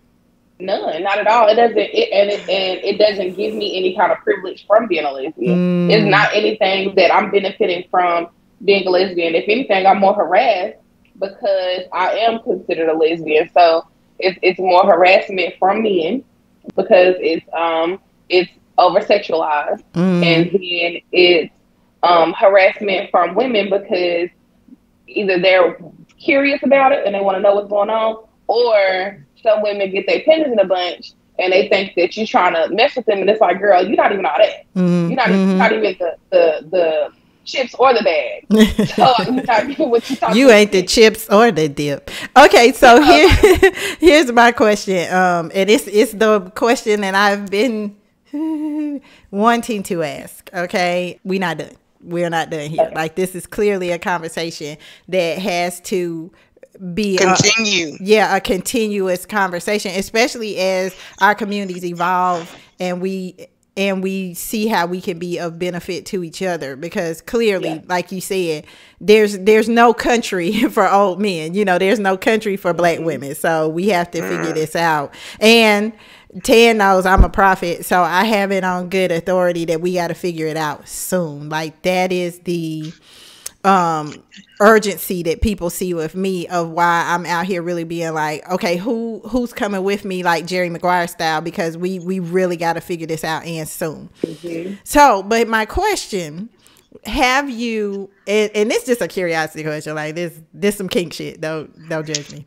None, not at all. It doesn't, it, and it and it doesn't give me any kind of privilege from being a lesbian. Mm. It's not anything that I'm benefiting from being a lesbian. If anything, I'm more harassed because I am considered a lesbian. So it's it's more harassment from men because it's um it's over sexualized, mm. and then it's um harassment from women because either they're curious about it and they want to know what's going on, or some women get their pennies in a bunch and they think that you're trying to mess with them. And it's like, girl, you're not even all that. Mm-hmm. You're not, mm-hmm. not even the, the, the chips or the bag. So you're not even what you're talking You ain't about. The chips or the dip. Okay, so here, here's my question. Um, and it's, it's the question that I've been wanting to ask. Okay, we're not done. We're not done here. Okay. Like, this is clearly a conversation that has to be continue a, yeah a continuous conversation, especially as our communities evolve and we and we see how we can be of benefit to each other, because clearly yeah. like you said, there's there's no country for old men, you know, there's no country for black women, so we have to figure this out. And Tan knows I'm a prophet, so I have it on good authority that we got to figure it out soon. Like, that is the um urgency that people see with me, of why I'm out here really being like, okay, who who's coming with me, like Jerry Maguire style, because we we really got to figure this out, and soon. Mm-hmm. So but my question, have you, and, and this is just a curiosity question, like this this some kink shit, don't don't judge me,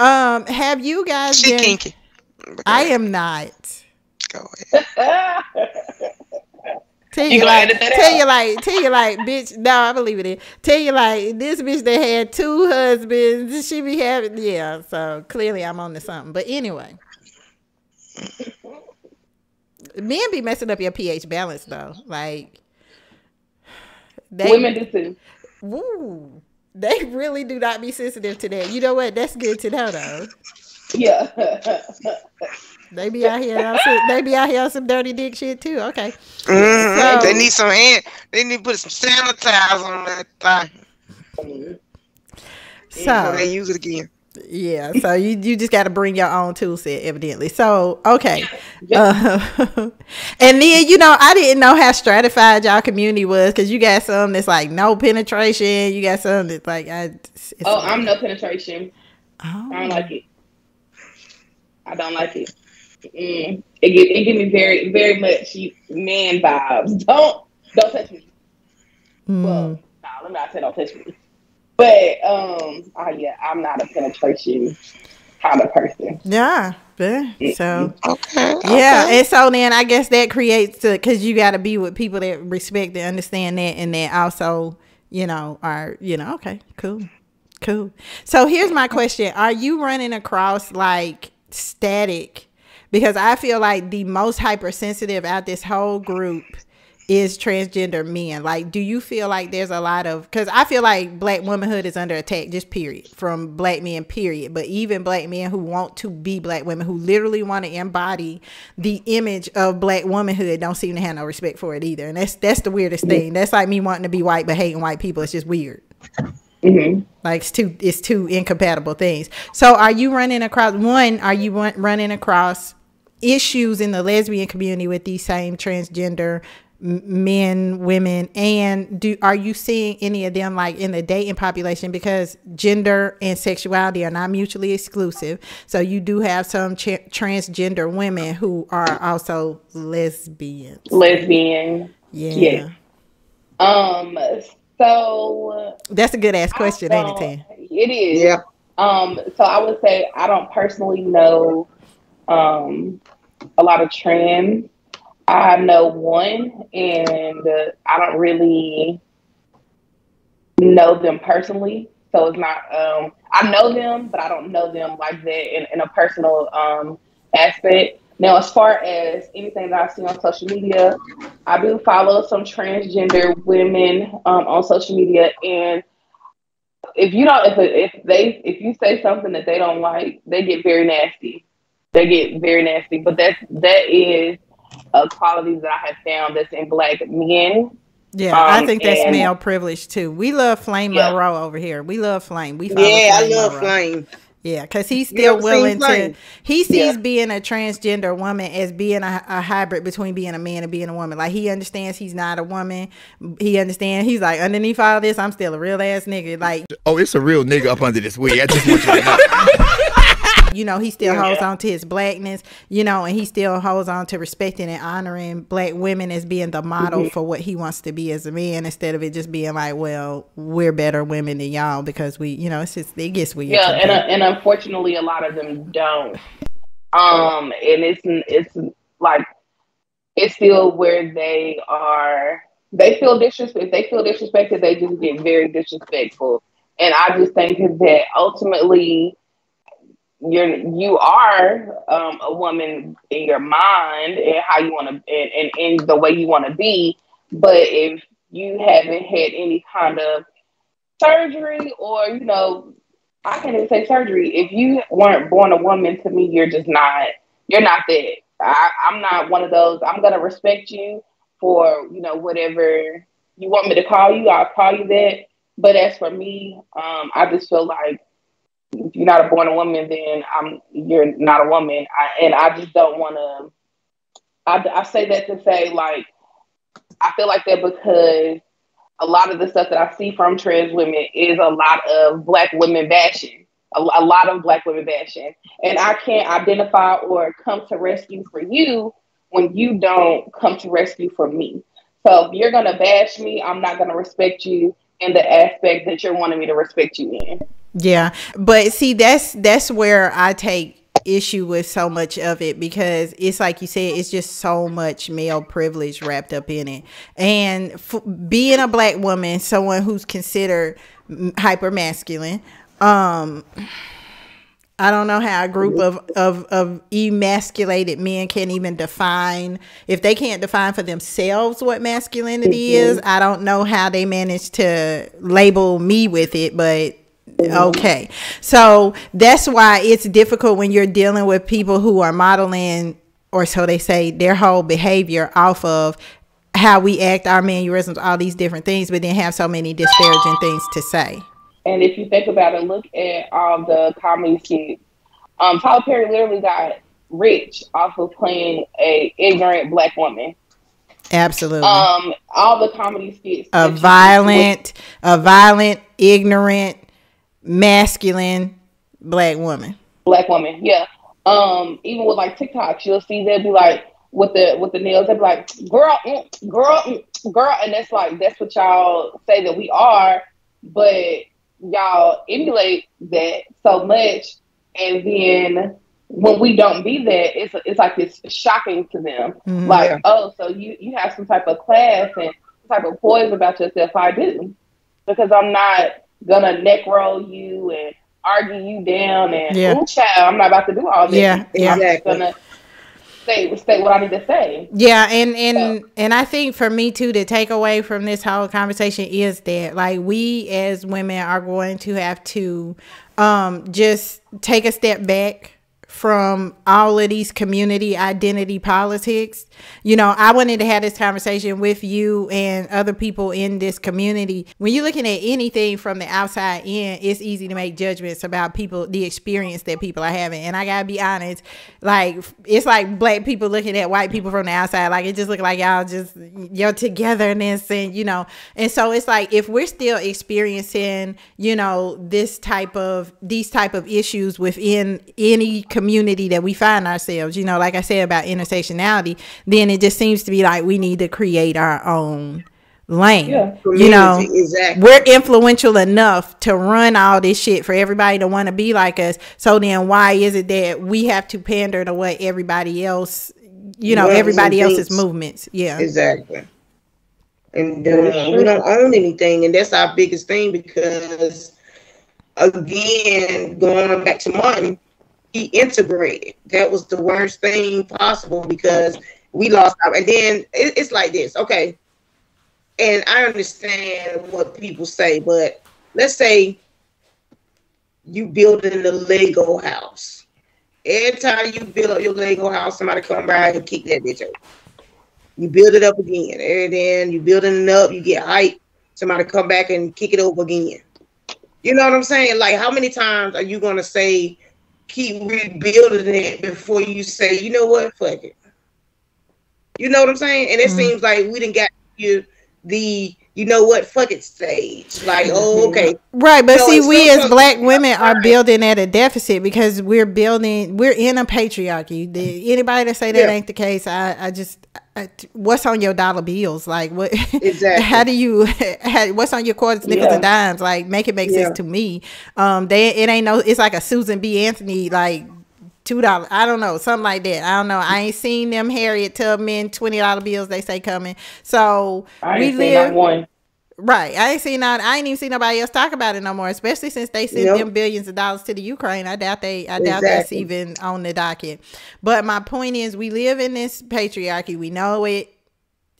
um have you guys she been, kinky. I am not. Go ahead. Tell you, you like, tell out. you like, tell you like, bitch. No, I believe it. Is. Tell you like, this bitch that had two husbands, she be having, yeah. So clearly, I'm on to something. But anyway, men be messing up your pH balance though. Like, they, women do too. Woo, they really do not be sensitive to that. You know what? That's good to know though. Yeah. They be out here on some, they be out here on some dirty dick shit too. Okay. Mm-hmm. So, they need some hand, they need to put some sanitizer on that thing. So they use it again. Yeah. So you, you just gotta bring your own tool set, evidently. So okay. Yeah. Uh, and then, you know, I didn't know how stratified y'all community was, because you got some that's like no penetration, you got some that's like I it's Oh, like, I'm no penetration. Oh. I don't like it. I don't like it. Mm. It give it give me very very much man vibes. Don't don't touch me. Mm. Well, no, nah, let me not say don't touch me. But um, oh yeah, I'm not a penetration kind of person. Yeah. So okay, yeah, okay. And so then I guess that creates, because you got to be with people that respect and understand that, and that also, you know, are, you know, okay, cool. Cool. So here's my question. Are you running across like static? Because I feel like the most hypersensitive out this whole group is transgender men. Like, do you feel like there's a lot of, because I feel like black womanhood is under attack, just period, from black men, period. But even black men who want to be black women, who literally want to embody the image of black womanhood, don't seem to have no respect for it either. And that's that's the weirdest thing. That's like me wanting to be white but hating white people. It's just weird. Mm-hmm. Like it's two it's two incompatible things. So are you running across one are you run, running across issues in the lesbian community with these same transgender men, women, and do are you seeing any of them like in the dating population? Because gender and sexuality are not mutually exclusive, so you do have some tra transgender women who are also lesbians. Lesbian, yeah, yeah. um So that's a good ass question, ain't it? It is. Yeah. Um, so I would say I don't personally know um, a lot of trans. I know one, and uh, I don't really know them personally. So it's not. Um, I know them, but I don't know them like that in, in a personal um, aspect. Now, as far as anything that I see on social media, I do follow some transgender women um, on social media, and if you don't, if if they, if you say something that they don't like, they get very nasty. They get very nasty. But that that is a quality that I have found that's in black men. Yeah, um, I think that's and, male privilege too. We love Flame yeah. Monroe over here. We love Flame. We follow yeah, Flame I love Monroe. Flame. Yeah, because he's still willing to, he sees yeah. being a transgender woman as being a, a hybrid between being a man and being a woman. Like, he understands he's not a woman. He understands, he's like, underneath all this, I'm still a real ass nigga. Like, oh, it's a real nigga up under this wig. I just want you to know. You know, he still yeah. holds on to his blackness, you know, and he still holds on to respecting and honoring black women as being the model mm-hmm. for what he wants to be as a man, instead of it just being like, well, we're better women than y'all because we, you know, it's just, it gets weird. Yeah, and, uh, and unfortunately, a lot of them don't. Um, and it's, it's like, it's still where they are, they feel disrespected. If they feel disrespected, they just get very disrespectful. And I just think that ultimately, you're, you are um, a woman in your mind and how you want to, and, and, and the way you want to be. But if you haven't had any kind of surgery or, you know, I can't even say surgery. If you weren't born a woman, to me, you're just not, you're not that. I, I'm not one of those. I'm going to respect you for, you know, whatever you want me to call you, I'll call you that. But as for me, um, I just feel like, if you're not a born a woman, then I'm you're not a woman. I, and I just don't want to. I, I say that to say, like, I feel like that because a lot of the stuff that I see from trans women is a lot of black women bashing. A, a lot of black women bashing. And I can't identify or come to rescue for you when you don't come to rescue for me. So if you're going to bash me, I'm not going to respect you in the aspect that you're wanting me to respect you in. Yeah, but see, that's that's where I take issue with so much of it, because it's like you said, it's just so much male privilege wrapped up in it. And f being a black woman, someone who's considered hyper masculine, um I don't know how a group of, of, of emasculated men can't even define, if they can't define for themselves what masculinity mm-hmm. is, I don't know how they manage to label me with it, but okay. So that's why it's difficult when you're dealing with people who are modeling, or so they say, their whole behavior off of how we act, our mannerisms, all these different things, but then have so many disparaging things to say. And if you think about it, look at all the comedy skits. Um, Tyler Perry literally got rich off of playing a ignorant black woman. Absolutely. Um, all the comedy skits. A violent, a violent, ignorant, masculine black woman. Black woman, yeah. Um, even with like TikToks, you'll see they'll be like with the with the nails, they'll be like, girl, mm, girl, mm, girl, and that's like that's what y'all say that we are, but y'all emulate that so much, and then when we don't be that, it's it's like it's shocking to them. Mm-hmm. Like, oh, so you you have some type of class and some type of poise about yourself. I do, because I'm not. gonna neck roll you and argue you down and yeah. ooh, child, I'm not about to do all this. Yeah, yeah. I'm just gonna say say what I need to say. Yeah, and and so. and I think for me too, the takeaway from this whole conversation is that like we as women are going to have to um just take a step back from all of these community identity politics. You know, I wanted to have this conversation with you and other people in this community. When you're looking at anything from the outside in, it's easy to make judgments about people, the experience that people are having. And I gotta be honest, like, it's like black people looking at white people from the outside. Like, it just look like y'all just, you're togetherness and, you know. And so it's like, if we're still experiencing, you know, this type of, these type of issues within any community, community that we find ourselves, you know, like I said about intersectionality, then it just seems to be like we need to create our own lane. Yeah, you know, exactly. We're influential enough to run all this shit for everybody to want to be like us. So then why is it that we have to pander to what everybody else, you know, well, everybody else's movements? Yeah, exactly. And uh, we don't own anything. And that's our biggest thing, because again, going back to Martin, he integrated. That was the worst thing possible, because we lost our, and then it, it's like this, okay, and I understand what people say, but let's say you building the Lego house. Every time you build up your Lego house, somebody come by and kick that bitch up. You build it up again, and then you building it up, you get hype, somebody come back and kick it over again. You know what I'm saying? Like, how many times are you going to say, keep rebuilding it before you say, you know what, fuck it. You know what I'm saying? And it mm-hmm. seems like we didn't get you the, you know what, fuck it stage. Like, oh, okay. Right, but so see, we as black women are right. building at a deficit, because we're building, we're in a patriarchy. The, anybody that say that yeah. ain't the case, I, I just... what's on your dollar bills? Like, what exactly? How do you how, what's on your quarters, nickels yeah. and dimes? Like, make it make yeah. sense to me. um they it ain't no, it's like a Susan B. Anthony, like two dollars, I don't know, something like that. I don't know, I ain't seen them Harriet Tubman twenty dollar bills they say coming. So I ain't we live one. Right, I ain't seen that. I ain't even seen nobody else talk about it no more, especially since they sent yep. them billions of dollars to the Ukraine. I doubt they, I doubt exactly. that's even on the docket. But my point is, we live in this patriarchy. We know it.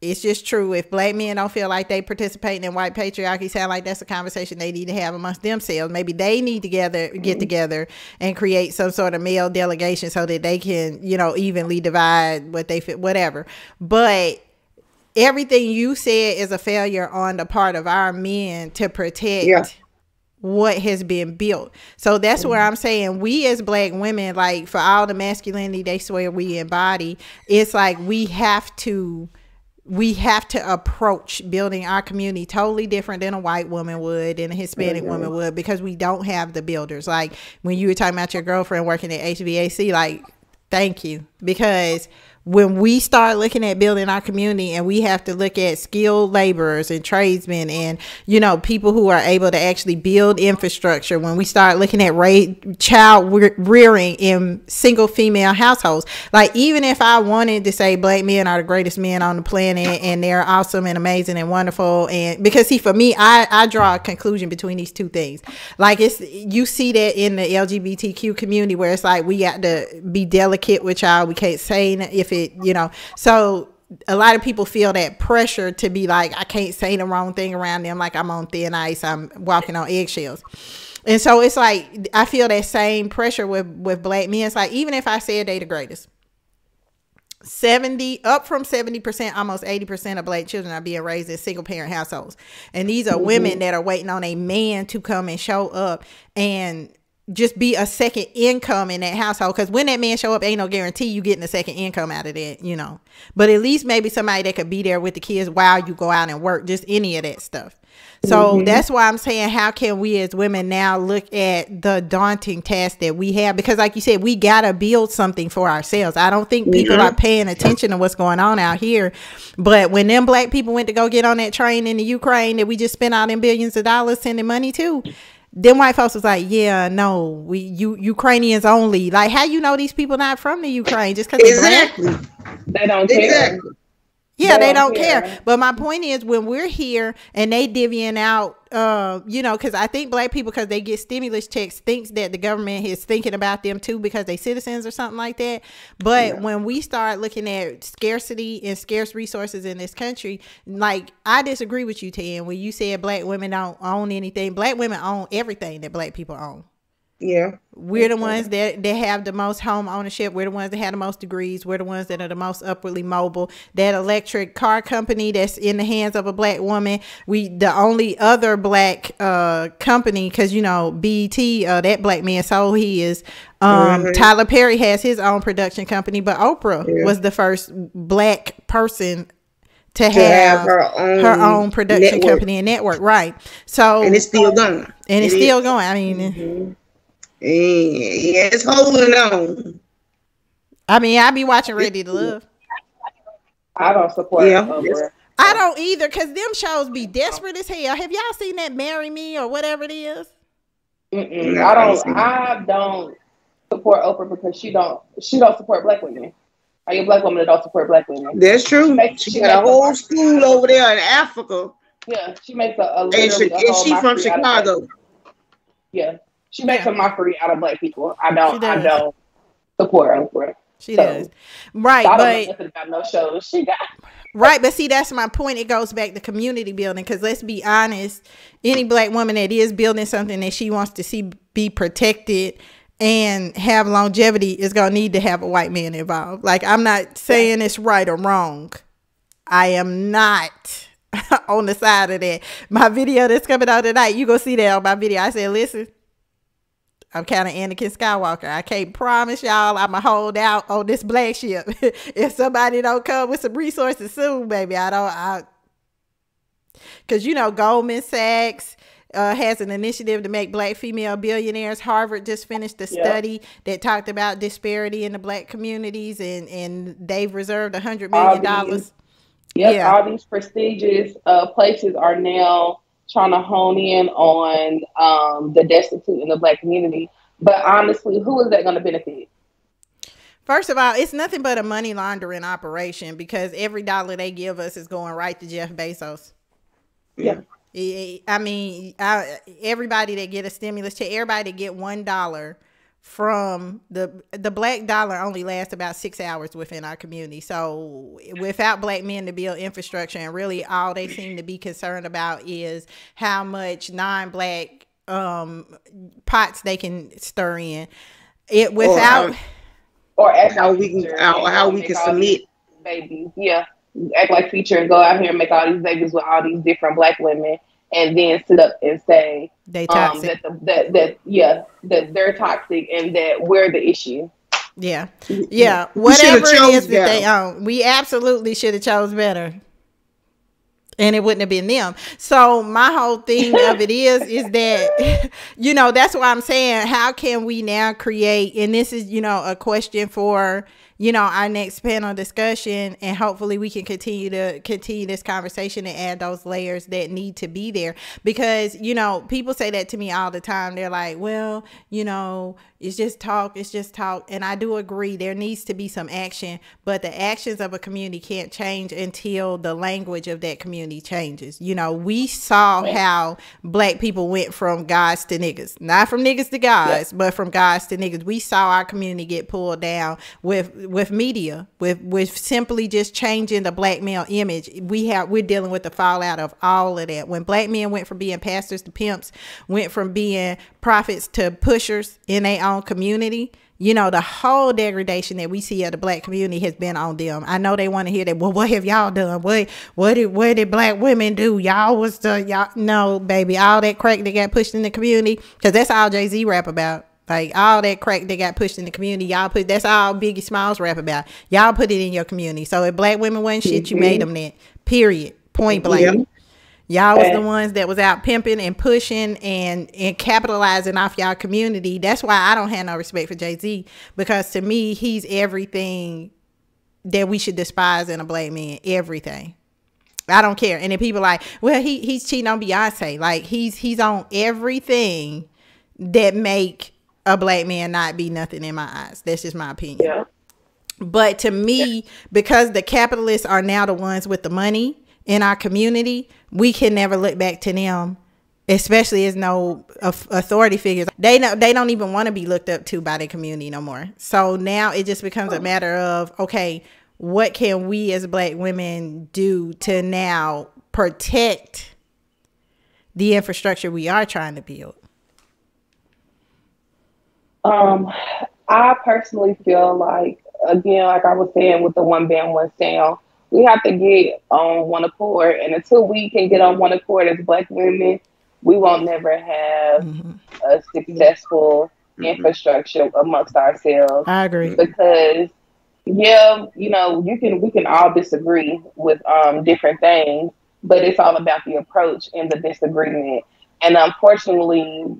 It's just true. If black men don't feel like they participating in white patriarchy, sound like that's a conversation they need to have amongst themselves. Maybe they need to gather, get mm-hmm. together and create some sort of male delegation so that they can, you know, evenly divide what they fit, whatever. But everything you said is a failure on the part of our men to protect yeah. what has been built. So that's mm-hmm. where I'm saying, we as black women, like, for all the masculinity they swear we embody, it's like we have to we have to approach building our community totally different than a white woman would, than a Hispanic mm-hmm. woman would, because we don't have the builders. Like, when you were talking about your girlfriend working at H V A C, like, thank you, because when we start looking at building our community and we have to look at skilled laborers and tradesmen and, you know, people who are able to actually build infrastructure, when we start looking at ra child re rearing in single female households, like, even if I wanted to say black men are the greatest men on the planet and they're awesome and amazing and wonderful, and because see, for me, I, I draw a conclusion between these two things. Like, it's, you see that in the L G B T Q community, where it's like, we got to be delicate with y'all. We can't say if it, you know, so a lot of people feel that pressure to be like, I can't say the wrong thing around them, like I'm on thin ice, I'm walking on eggshells. And so it's like, I feel that same pressure with with black men. It's like, even if I said they the greatest, seventy up from seventy percent, almost eighty percent of black children are being raised in single parent households, and these are mm-hmm. women that are waiting on a man to come and show up and just be a second income in that household. Because when that man show up, ain't no guarantee you getting a second income out of that, you know. But at least maybe somebody that could be there with the kids while you go out and work, just any of that stuff. So mm-hmm. that's why I'm saying, how can we as women now look at the daunting task that we have? Because like you said, we got to build something for ourselves. I don't think people mm-hmm. are paying attention to what's going on out here. But when them black people went to go get on that train in the Ukraine that we just spent all them billions of dollars sending money to, then white folks was like, yeah, no, we you Ukrainians only. Like, how you know these people not from the Ukraine just because exactly. they don't care? Exactly. Yeah, they, they don't, don't care. care. But my point is, when we're here and they divvying out, uh, you know, because I think black people, because they get stimulus checks, thinks that the government is thinking about them too because they citizens or something like that. But yeah. when we start looking at scarcity and scarce resources in this country, like, I disagree with you, Tan, when you said black women don't own anything. Black women own everything that black people own. Yeah, we're the ones that, that have the most home ownership. We're the ones that have the most degrees. We're the ones that are the most upwardly mobile. That electric car company that's in the hands of a black woman. We the only other black uh, company, because, you know, B E T, uh, that black man sold his. Um, mm-hmm. Tyler Perry has his own production company, but Oprah yeah. was the first black person to, to have, have her own, her own production network. company and network. Right. So and it's still going. And it it's is. still going. I mean. Mm-hmm. Yeah, it's holding on. I mean, I be watching Ready to Love. I don't support yeah. Oprah. I don't either, because them shows be desperate as hell. Have y'all seen that Marry Me or whatever it is? Mm -mm, no, I don't. I don't support Oprah because she don't. She don't support black women. Are you a black woman that don't support black women? That's true. She, makes, she, she got a whole school over there in Africa. Yeah, she makes a. a and she, a she from Chicago. Yeah. She makes a mockery out of black people. I don't, I don't support her for it. She so, does, right? So I don't but know about no shows she got. Right, but see, that's my point. It goes back to community building, because let's be honest, any black woman that is building something that she wants to see be protected and have longevity is gonna need to have a white man involved. Like, I'm not saying it's right or wrong. I am not on the side of that. My video that's coming out tonight, you go see that on my video. I said, listen. I'm kind of Anakin Skywalker. I can't promise y'all I'm going to hold out on this black ship. If somebody don't come with some resources soon, baby, I don't. I... Because, you know, Goldman Sachs uh, has an initiative to make black female billionaires. Harvard just finished a yeah. study that talked about disparity in the black communities, and, and they've reserved one hundred million dollars. All these, yep, yeah. all these prestigious uh, places are now trying to hone in on um, the destitute in the black community. But honestly, who is that going to benefit? First of all, it's nothing but a money laundering operation, because every dollar they give us is going right to Jeff Bezos. Yeah. I mean, I, everybody that get a stimulus check, everybody that get one dollar from the, the black dollar only lasts about six hours within our community. So without black men to build infrastructure, and really all they seem to be concerned about is how much non-black um, pots they can stir in. It without or, or how we can how, how we can submit babies. Yeah, act like feature and go out here and make all these babies with all these different black women, and then sit up and say they toxic. Um, that, the, that that yeah that they're toxic and that we're the issue. Yeah, yeah. Whatever it is that they own, we absolutely should have chose better, and it wouldn't have been them. So my whole thing of it is, is that, you know, that's why I'm saying, how can we now create? And this is, you know, a question for, you know, our next panel discussion, and hopefully we can continue to continue this conversation and add those layers that need to be there. Because, you know, people say that to me all the time. They're like, well, you know, it's just talk. It's just talk. And I do agree there needs to be some action, but the actions of a community can't change until the language of that community changes. You know, we saw how black people went from gods to niggas, not from niggas to gods, yeah. but from gods to niggas. We saw our community get pulled down with, with media, with with simply just changing the black male image. We have we're dealing with the fallout of all of that. When black men went from being pastors to pimps, went from being prophets to pushers in their own community, you know, the whole degradation that we see of the black community has been on them. I know they want to hear that, well, what have y'all done? What what did what did black women do? Y'all was the y'all no, baby, all that crack that got pushed in the community, because that's all Jay-Z rap about. Like, all that crack that got pushed in the community, y'all put, that's all Biggie Smalls rap about. Y'all put it in your community. So if black women wasn't shit, mm-hmm. you made them that. Period. Point blank. Yeah. Y'all was the ones that was out pimping and pushing and, and capitalizing off y'all community. That's why I don't have no respect for Jay-Z, because to me, he's everything that we should despise in a black man. Everything. I don't care. And then people like, well, he he's cheating on Beyonce. Like, he's he's on everything that make a black man not be nothing in my eyes. That's just my opinion. Yeah. But to me, because the capitalists are now the ones with the money in our community, we can never look back to them, especially as no authority figures. They don't, they don't even want to be looked up to by the community no more. So now it just becomes a matter of, okay, what can we as Black women do to now protect the infrastructure we are trying to build? Um, I personally feel like, again, like I was saying with the one band, one sound, we have to get on one accord. And until we can get on one accord as Black women, we won't never have mm-hmm. a successful mm-hmm. infrastructure amongst ourselves. I agree. Because, yeah, you know, you can we can all disagree with um, different things, but it's all about the approach and the disagreement. And unfortunately,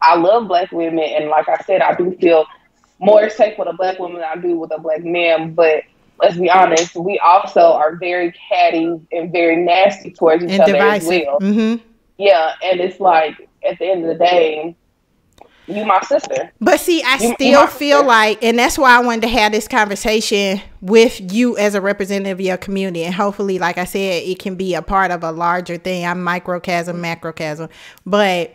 I love Black women. And like I said, I do feel more safe with a Black woman than I do with a Black man. But let's be honest, we also are very catty and very nasty towards each and other divisive. As well. Mm-hmm. Yeah, and it's like, at the end of the day, you my sister. But see, I you, still feel sister. like, and that's why I wanted to have this conversation with you as a representative of your community. And hopefully, like I said, it can be a part of a larger thing. I'm microcosm, macrocosm. But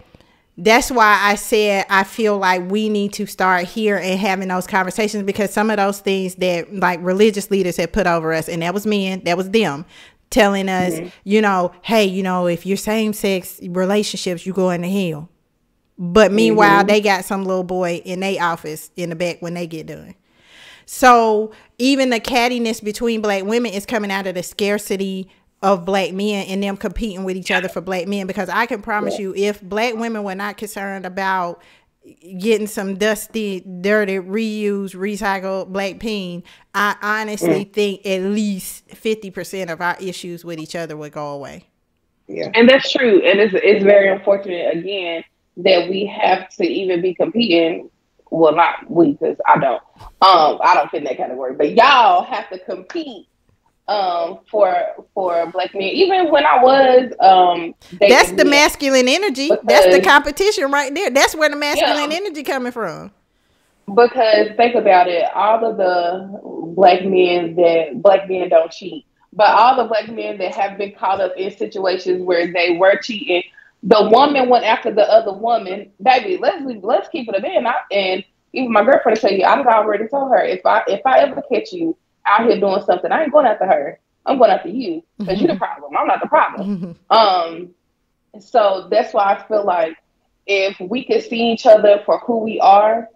that's why I said I feel like we need to start here and having those conversations, because some of those things that like religious leaders have put over us, and that was men, that was them, telling us, mm-hmm. you know, hey, you know, if you're same-sex relationships, you go into hell. But meanwhile, mm-hmm. they got some little boy in their office in the back when they get done. So even the cattiness between Black women is coming out of the scarcity of Black men and them competing with each other for Black men. Because I can promise yeah. you, if Black women were not concerned about getting some dusty, dirty, reused, recycled Black peen, I honestly mm. think at least fifty percent of our issues with each other would go away. Yeah, and that's true. And it's, it's very unfortunate, again, that we have to even be competing. Well, not we, because I don't. Um, I don't fit in that category. But y'all have to compete um, for for Black men. Even when I was, um, that's the masculine energy. That's the competition right there. That's where the masculine yeah, energy coming from. Because think about it, all of the Black men that Black men don't cheat, but all the Black men that have been caught up in situations where they were cheating, the woman went after the other woman. Baby, let's let's keep it a man. And even my girlfriend tell you, I've already told her, if I if I ever catch you out here doing something, I ain't going after her. I'm going after you, because mm-hmm. you're the problem. I'm not the problem. Mm-hmm. Um, so that's why I feel like if we could see each other for who we are,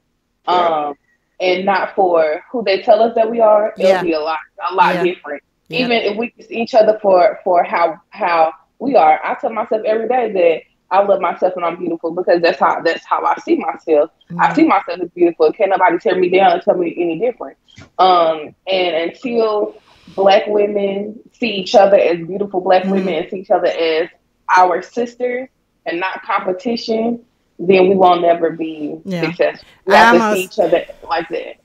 um, yeah. and not for who they tell us that we are, it'll yeah. be a lot a lot yeah. different. Yeah. Even if we could see each other for for how how. We are. I tell myself every day that I love myself and I'm beautiful, because that's how that's how I see myself. Mm-hmm. I see myself as beautiful. Can't nobody tear me down and tell me any different. Um, and until Black women see each other as beautiful Black mm-hmm. women and see each other as our sisters and not competition, then we won't never be yeah. successful. We have almost, to see each other like that.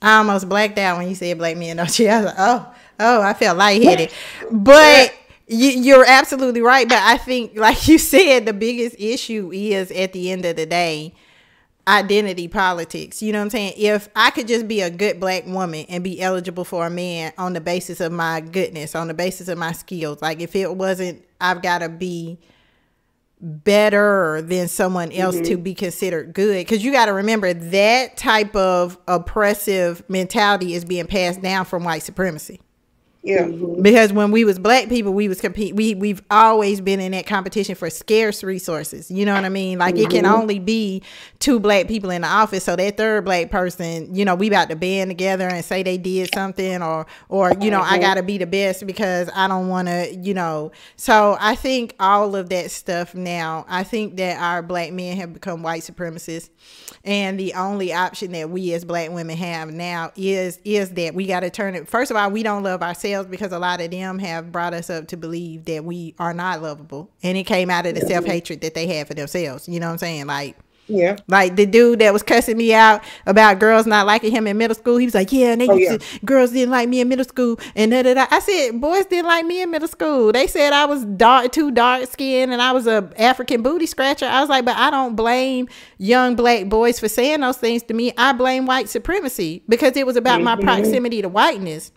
I almost blacked out when you said Black men, don't you? I was like, oh, oh, I felt lightheaded. But you're absolutely right. But I think, like you said, the biggest issue is, at the end of the day, identity politics. You know what I'm saying? If I could just be a good Black woman and be eligible for a man on the basis of my goodness, on the basis of my skills, like if it wasn't, I've got to be better than someone else mm-hmm. to be considered good. Because you got to remember, that type of oppressive mentality is being passed down from white supremacy. Yeah, because when we was Black people, we was compete. We we've always been in that competition for scarce resources. You know what I mean? Like mm-hmm. it can only be two Black people in the office, so that third Black person, you know, we about to band together and say they did something, or or you know, mm-hmm. I gotta be the best because I don't want to, you know. So I think all of that stuff now. I think that our Black men have become white supremacists, and the only option that we as Black women have now is is that we got to turn it. First of all, we don't love ourselves, because a lot of them have brought us up to believe that we are not lovable, and it came out of the self-hatred that they had for themselves. You know what I'm saying? Like Yeah. Like the dude that was cussing me out about girls not liking him in middle school. He was like, yeah, and they oh, used yeah. to, girls didn't like me in middle school. And da, da, da. I said, boys didn't like me in middle school. They said I was dark, too dark skinned and I was a African booty scratcher. I was like, but I don't blame young black boys for saying those things to me. I blame white supremacy because it was about mm-hmm. my proximity to whiteness.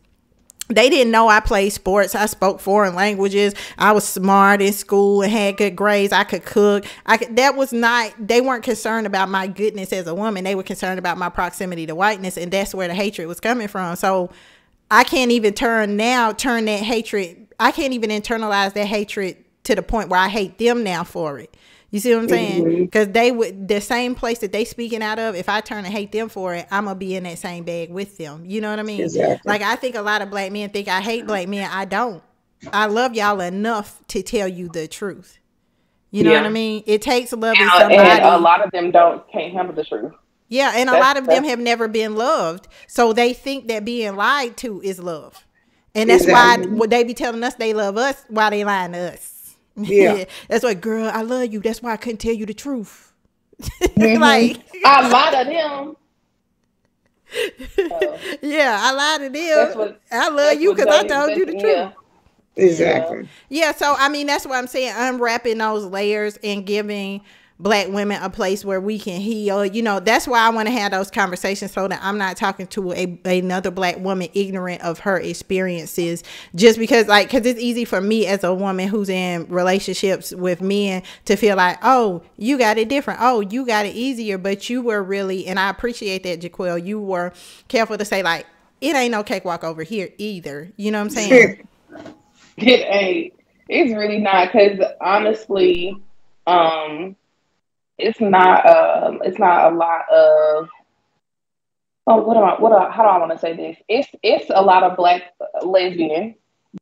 They didn't know I played sports. I spoke foreign languages. I was smart in school and had good grades. I could cook. I could, that was not, they weren't concerned about my goodness as a woman. They were concerned about my proximity to whiteness. And that's where the hatred was coming from. So I can't even turn now, turn that hatred. I can't even internalize that hatred to the point where I hate them now for it. You see what I'm saying? Because they would, the same place that they speaking out of, if I turn and hate them for it, I'm going to be in that same bag with them. You know what I mean? Exactly. Like, I think a lot of black men think I hate black men. I don't. I love y'all enough to tell you the truth. You know yeah. what I mean? It takes love and, somebody. And a lot of them don't, can't handle the truth. Yeah, and that's, a lot of them have never been loved. So they think that being lied to is love. And that's exactly. why they be telling us they love us while they lying to us. Yeah. yeah, that's like, girl, I love you. That's why I couldn't tell you the truth. Mm-hmm. Like, I lied to them. Uh, yeah, I lied to them. What, I love you because I told you the truth. Yeah. Exactly. Yeah. yeah, so I mean, that's what I'm saying. Unwrapping those layers and giving black women a place where we can heal. You know, that's why I want to have those conversations so that I'm not talking to a, another black woman ignorant of her experiences, just because like, cause it's easy for me as a woman who's in relationships with men to feel like, oh, you got it different. Oh, you got it easier, but you were really, and I appreciate that, Jaquel, you were careful to say like, it ain't no cakewalk over here either. You know what I'm saying? It ain't, it's really not. Cause honestly, um, it's not uh it's not a lot of oh what am I what do I, how do I want to say this it's it's a lot of black lesbians,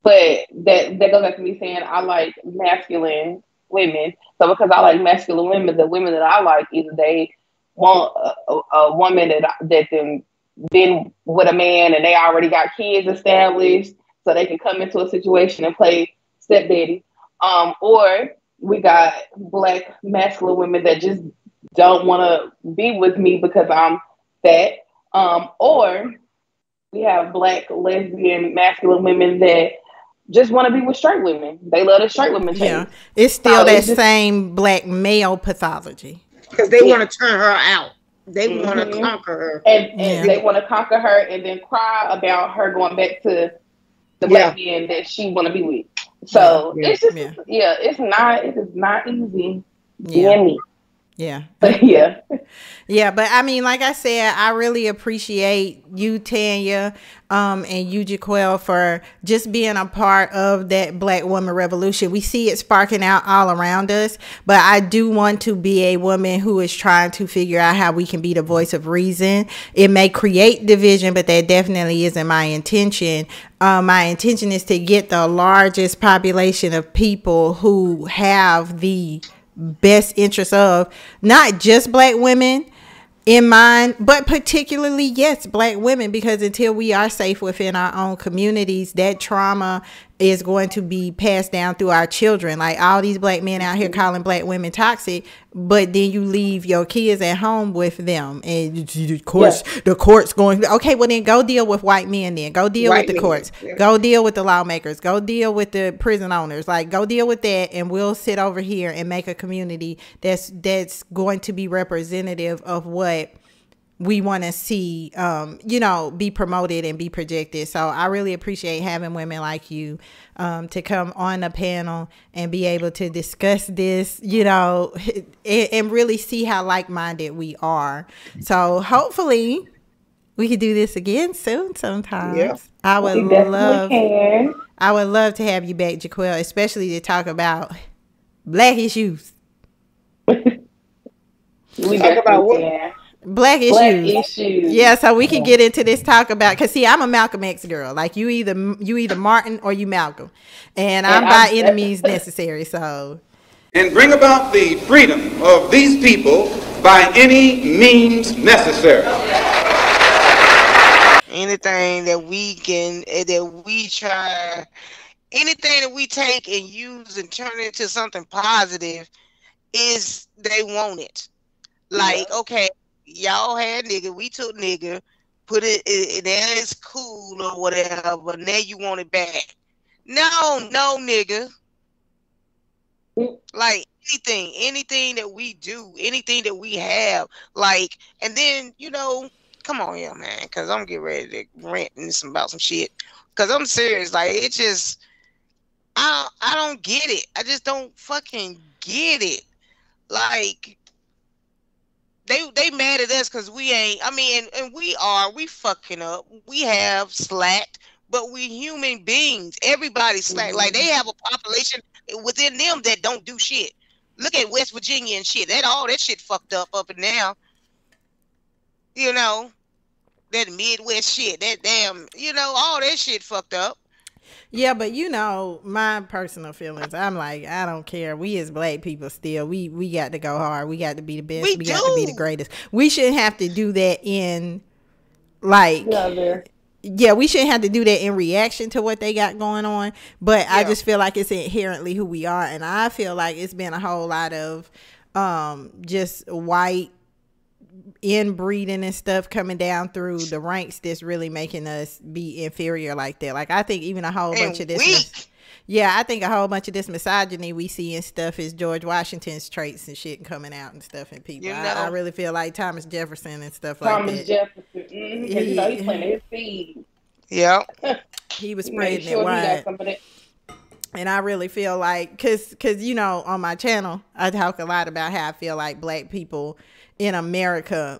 but that that goes back to me saying I like masculine women. So because I like masculine women, the women that I like, either they want a, a woman that that them been with a man and they already got kids established, so they can come into a situation and play stepdaddy, um or we got black masculine women that just don't want to be with me because I'm fat. Um, or we have black lesbian masculine women that just want to be with straight women. They love the straight women. Change. Yeah, it's still so that it's just, same black male pathology. Because they yeah. want to turn her out. They mm-hmm. want to conquer her. And, and yeah. they want to conquer her and then cry about her going back to the black yeah. men that she want to be with. So yeah, it's just yeah. yeah, it's not it is not easy. Yeah. Yeah. But yeah. Yeah, but I mean, like I said, I really appreciate you, Tanya, um, and you, Jaquel, for just being a part of that Black Woman Revolution. We see it sparking out all around us, but I do want to be a woman who is trying to figure out how we can be the voice of reason. It may create division, but that definitely isn't my intention. Uh, my intention is to get the largest population of people who have the best interest of not just black women in mind, but particularly, yes, black women, because until we are safe within our own communities, that trauma is going to be passed down through our children. Like all these black men out here calling black women toxic, but then you leave your kids at home with them. And of course, yeah. the court's going, okay, well then go deal with white men then. Go deal white with the courts. Yeah. Go deal with the lawmakers. Go deal with the prison owners. Like go deal with that and we'll sit over here and make a community that's, that's going to be representative of what we want to see, um, you know, be promoted and be projected. So I really appreciate having women like you um, to come on the panel and be able to discuss this, you know, and, and really see how like-minded we are. So hopefully we could do this again soon sometime. Yeah. I would love, can. I would love to have you back, Jaquel, especially to talk about black issues. We talk about what? Can. Black issues. Black issues. Yeah, so we can get into this talk about, because see, I'm a Malcolm X girl. Like you either you either Martin or you Malcolm. And, and I'm by I'm, enemies necessary, so. And bring about the freedom of these people by any means necessary. Anything that we can, that we try, anything that we take and use and turn it into something positive is they want it. Like, yeah. okay, y'all had nigga, we took nigga, put it, it, it it's cool or whatever, but now you want it back. No, no, nigga. Like, anything, anything that we do, anything that we have, like, and then, you know, come on here, man, because I'm getting ready to rant and some about some shit. Because I'm serious, like, it just, I, I don't get it. I just don't fucking get it. Like, They they mad at us because we ain't, I mean, and, and we are, we fucking up. We have slacked, but we human beings. Everybody slacked. Mm-hmm. Like, they have a population within them that don't do shit. Look at West Virginia and shit. That all that shit fucked up up and down. You know, that Midwest shit, that damn, you know, all that shit fucked up. Yeah, but you know, my personal feelings, I'm like, I don't care. We as black people still, we we got to go hard. We got to be the best. We, we got to be the greatest. We shouldn't have to do that in, like, yeah, yeah we shouldn't have to do that in reaction to what they got going on. But yeah. I just feel like it's inherently who we are. And I feel like it's been a whole lot of um, just white inbreeding and stuff coming down through the ranks that's really making us be inferior like that. Like, I think even a whole and bunch of this yeah I think a whole bunch of this misogyny we see and stuff is George Washington's traits and shit coming out and stuff in people. You know, I, I really feel like Thomas Jefferson and stuff Thomas like that Jefferson. Mm-hmm. he, you know, he planted his seed. Yeah. He was spreading sure it wide. And I really feel like, cause, cause, you know, on my channel, I talk a lot about how I feel like black people in America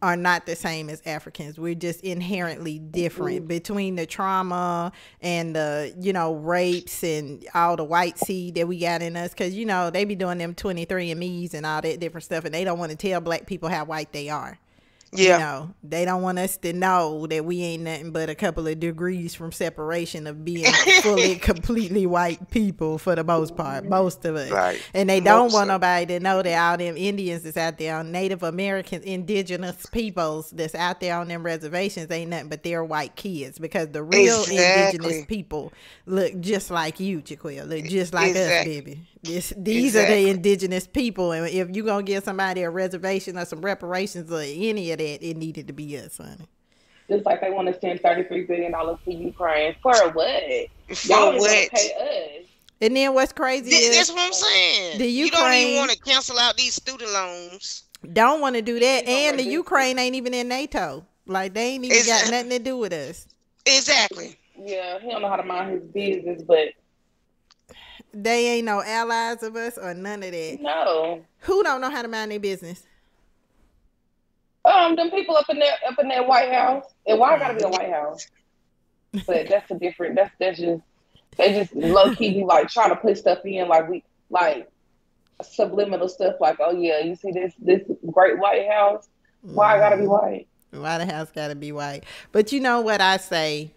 are not the same as Africans. We're just inherently different. Mm-hmm. Between the trauma and the, you know, rapes and all the white seed that we got in us. Cause, you know, they be doing them twenty-three and me's and all that different stuff. And they don't want to tell black people how white they are. Yeah. You know, they don't want us to know that we ain't nothing but a couple of degrees from separation of being fully, completely white people for the most part, most of us. Right. And they don't most want so. nobody to know that all them Indians that's out there, on Native Americans, indigenous peoples that's out there on them reservations ain't nothing but their white kids, because the real exactly. indigenous people look just like you, Jaquel, look just like exactly. us, baby. This, these exactly. are the indigenous people, and if you're gonna give somebody a reservation or some reparations or any of that, it needed to be us, honey. Just like they want to send thirty-three billion dollars to Ukraine for what? For what? Pay us. And then what's crazy Th is that's what I'm saying. The Ukraine, you don't even want to cancel out these student loans. Don't want to do that, and the Ukraine ain't even in NATO. Like, they ain't even exactly. got nothing to do with us. Exactly. Yeah, he don't know how to mind his business, but. They ain't no allies of us or none of that. No. Who don't know how to mind their business? Um, them people up in that up in that White House. And why I gotta be a White House? But that's a different. That's that's just they just low key be like trying to put stuff in, like we like subliminal stuff. Like, oh yeah, you see this this great White House. Why I gotta be white? Why the house gotta be white? But you know what I say?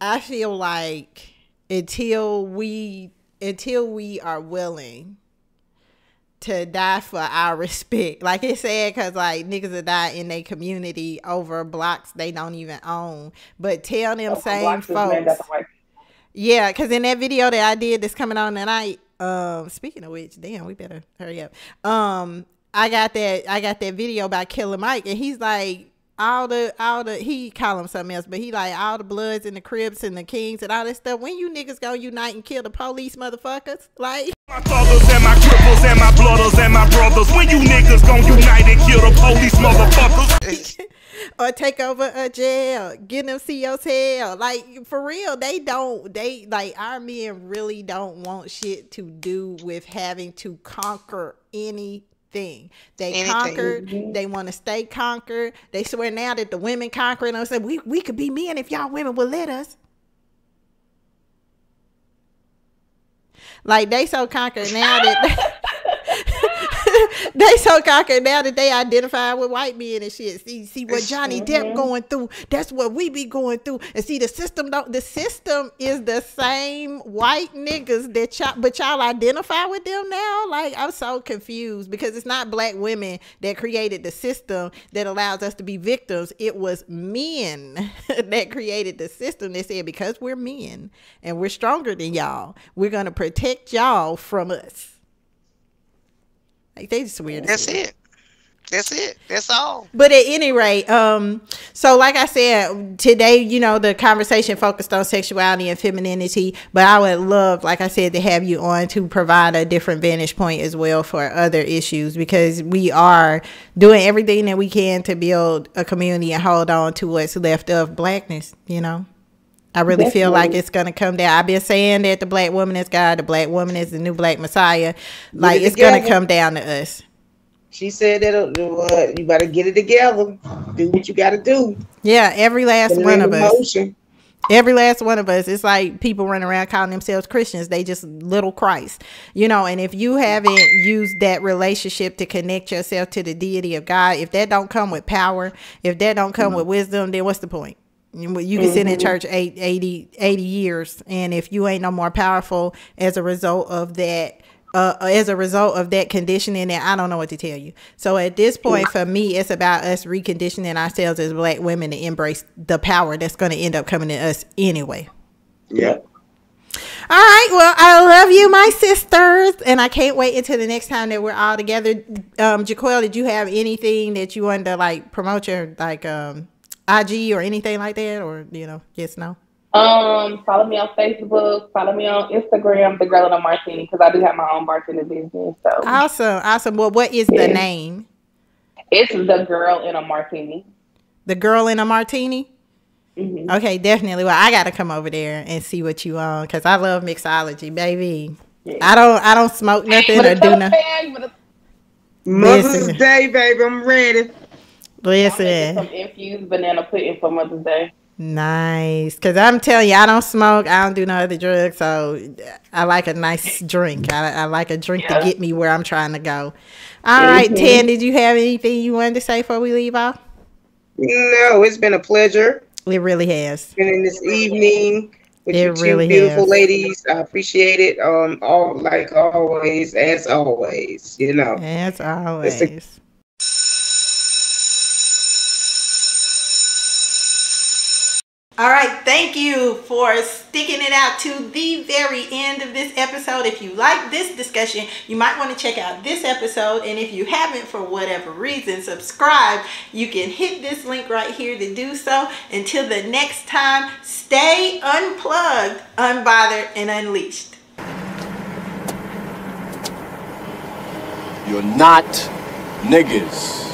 I feel like until we. Until we are willing to die for our respect, like it's sad, cause like niggas will die in their community over blocks they don't even own. But tell them oh, same folks, yeah, cause in that video that I did that's coming on tonight, um, speaking of which, damn, we better hurry up. Um, I got that, I got that video by Killer Mike, and he's like. All the, all the, he call him something else, but he like all the Bloods and the Crips and the Kings and all that stuff. When you niggas gonna unite and kill the police, motherfuckers? Like, my fathers and my cripples and my blooders and my brothers. When you niggas gonna unite and kill the police, motherfuckers? Or take over a jail, get them C O's hell. Like, for real, they don't, they, like, our men really don't want shit to do with having to conquer anything. Thing. They Anything. conquered. Mm-hmm. They want to stay conquered. They swear now that the women conquering us. Said we we could be men if y'all women would let us. Like, they so conquered now that they, they so conquered now that they identify with white men and shit. See see what Johnny mm-hmm. Depp going through. That's what we be going through. And see the system don't. The system is the same white niggas that y'all, but y'all identify with them now. Like, I'm so confused, because it's not black women that created the system that allows us to be victims. It was men that created the system that said, because we're men and we're stronger than y'all, we're gonna protect y'all from us. Like, they just weird. That's it. That's it. That's all. But at any rate, um, so like I said, today, you know, the conversation focused on sexuality and femininity, but I would love, like I said, to have you on to provide a different vantage point as well for other issues, because we are doing everything that we can to build a community and hold on to what's left of blackness, you know. I really Definitely. feel like it's going to come down. I've been saying that the black woman is God, the black woman is the new black messiah. Like, it's going to come down to us. She said that uh, you better get it together. Do what you got to do. Yeah, every last one of us. Every last one of us. It's like people running around calling themselves Christians. They just little Christ, you know. And if you haven't used that relationship to connect yourself to the deity of God, if that don't come with power, if that don't come mm-hmm. with wisdom, then what's the point? You can mm-hmm. sit in church eight, eighty, eighty years, and if you ain't no more powerful as a result of that, Uh, as a result of that conditioning, that I don't know what to tell you. So at this point, for me, it's about us reconditioning ourselves as black women to embrace the power that's going to end up coming to us anyway. Yeah. All right. Well, I love you, my sisters, and I can't wait until the next time that we're all together. Um, Jaquel, did you have anything that you wanted to like promote your like um, I G or anything like that, or you know, yes, no? Um, follow me on Facebook, follow me on Instagram, The Girl in a Martini, because I do have my own bartender business. So awesome, awesome. Well, what is yeah. the name? It's The Girl in a Martini. The Girl in a Martini? Mm-hmm. Okay, definitely. Well, I gotta come over there and see what you on, because I love mixology, baby. Yeah. I don't I don't smoke nothing or do nothing. Mother's Day, baby, I'm ready. Listen. Some infused banana pudding for Mother's Day. Nice, because I'm telling you, I don't smoke, I don't do no other drugs, so I like a nice drink. I, I like a drink yeah. to get me where I'm trying to go. All mm-hmm. right, Tan, did you have anything you wanted to say before we leave off? No, it's been a pleasure. It really has. And in this evening with it you two really beautiful has. ladies, I appreciate it. Um, all like always, as always, you know, as always. All right, thank you for sticking it out to the very end of this episode. If you like this discussion, you might want to check out this episode. And if you haven't, for whatever reason, subscribe. You can hit this link right here to do so. Until the next time, stay unplugged, unbothered, and unleashed. You're not niggas.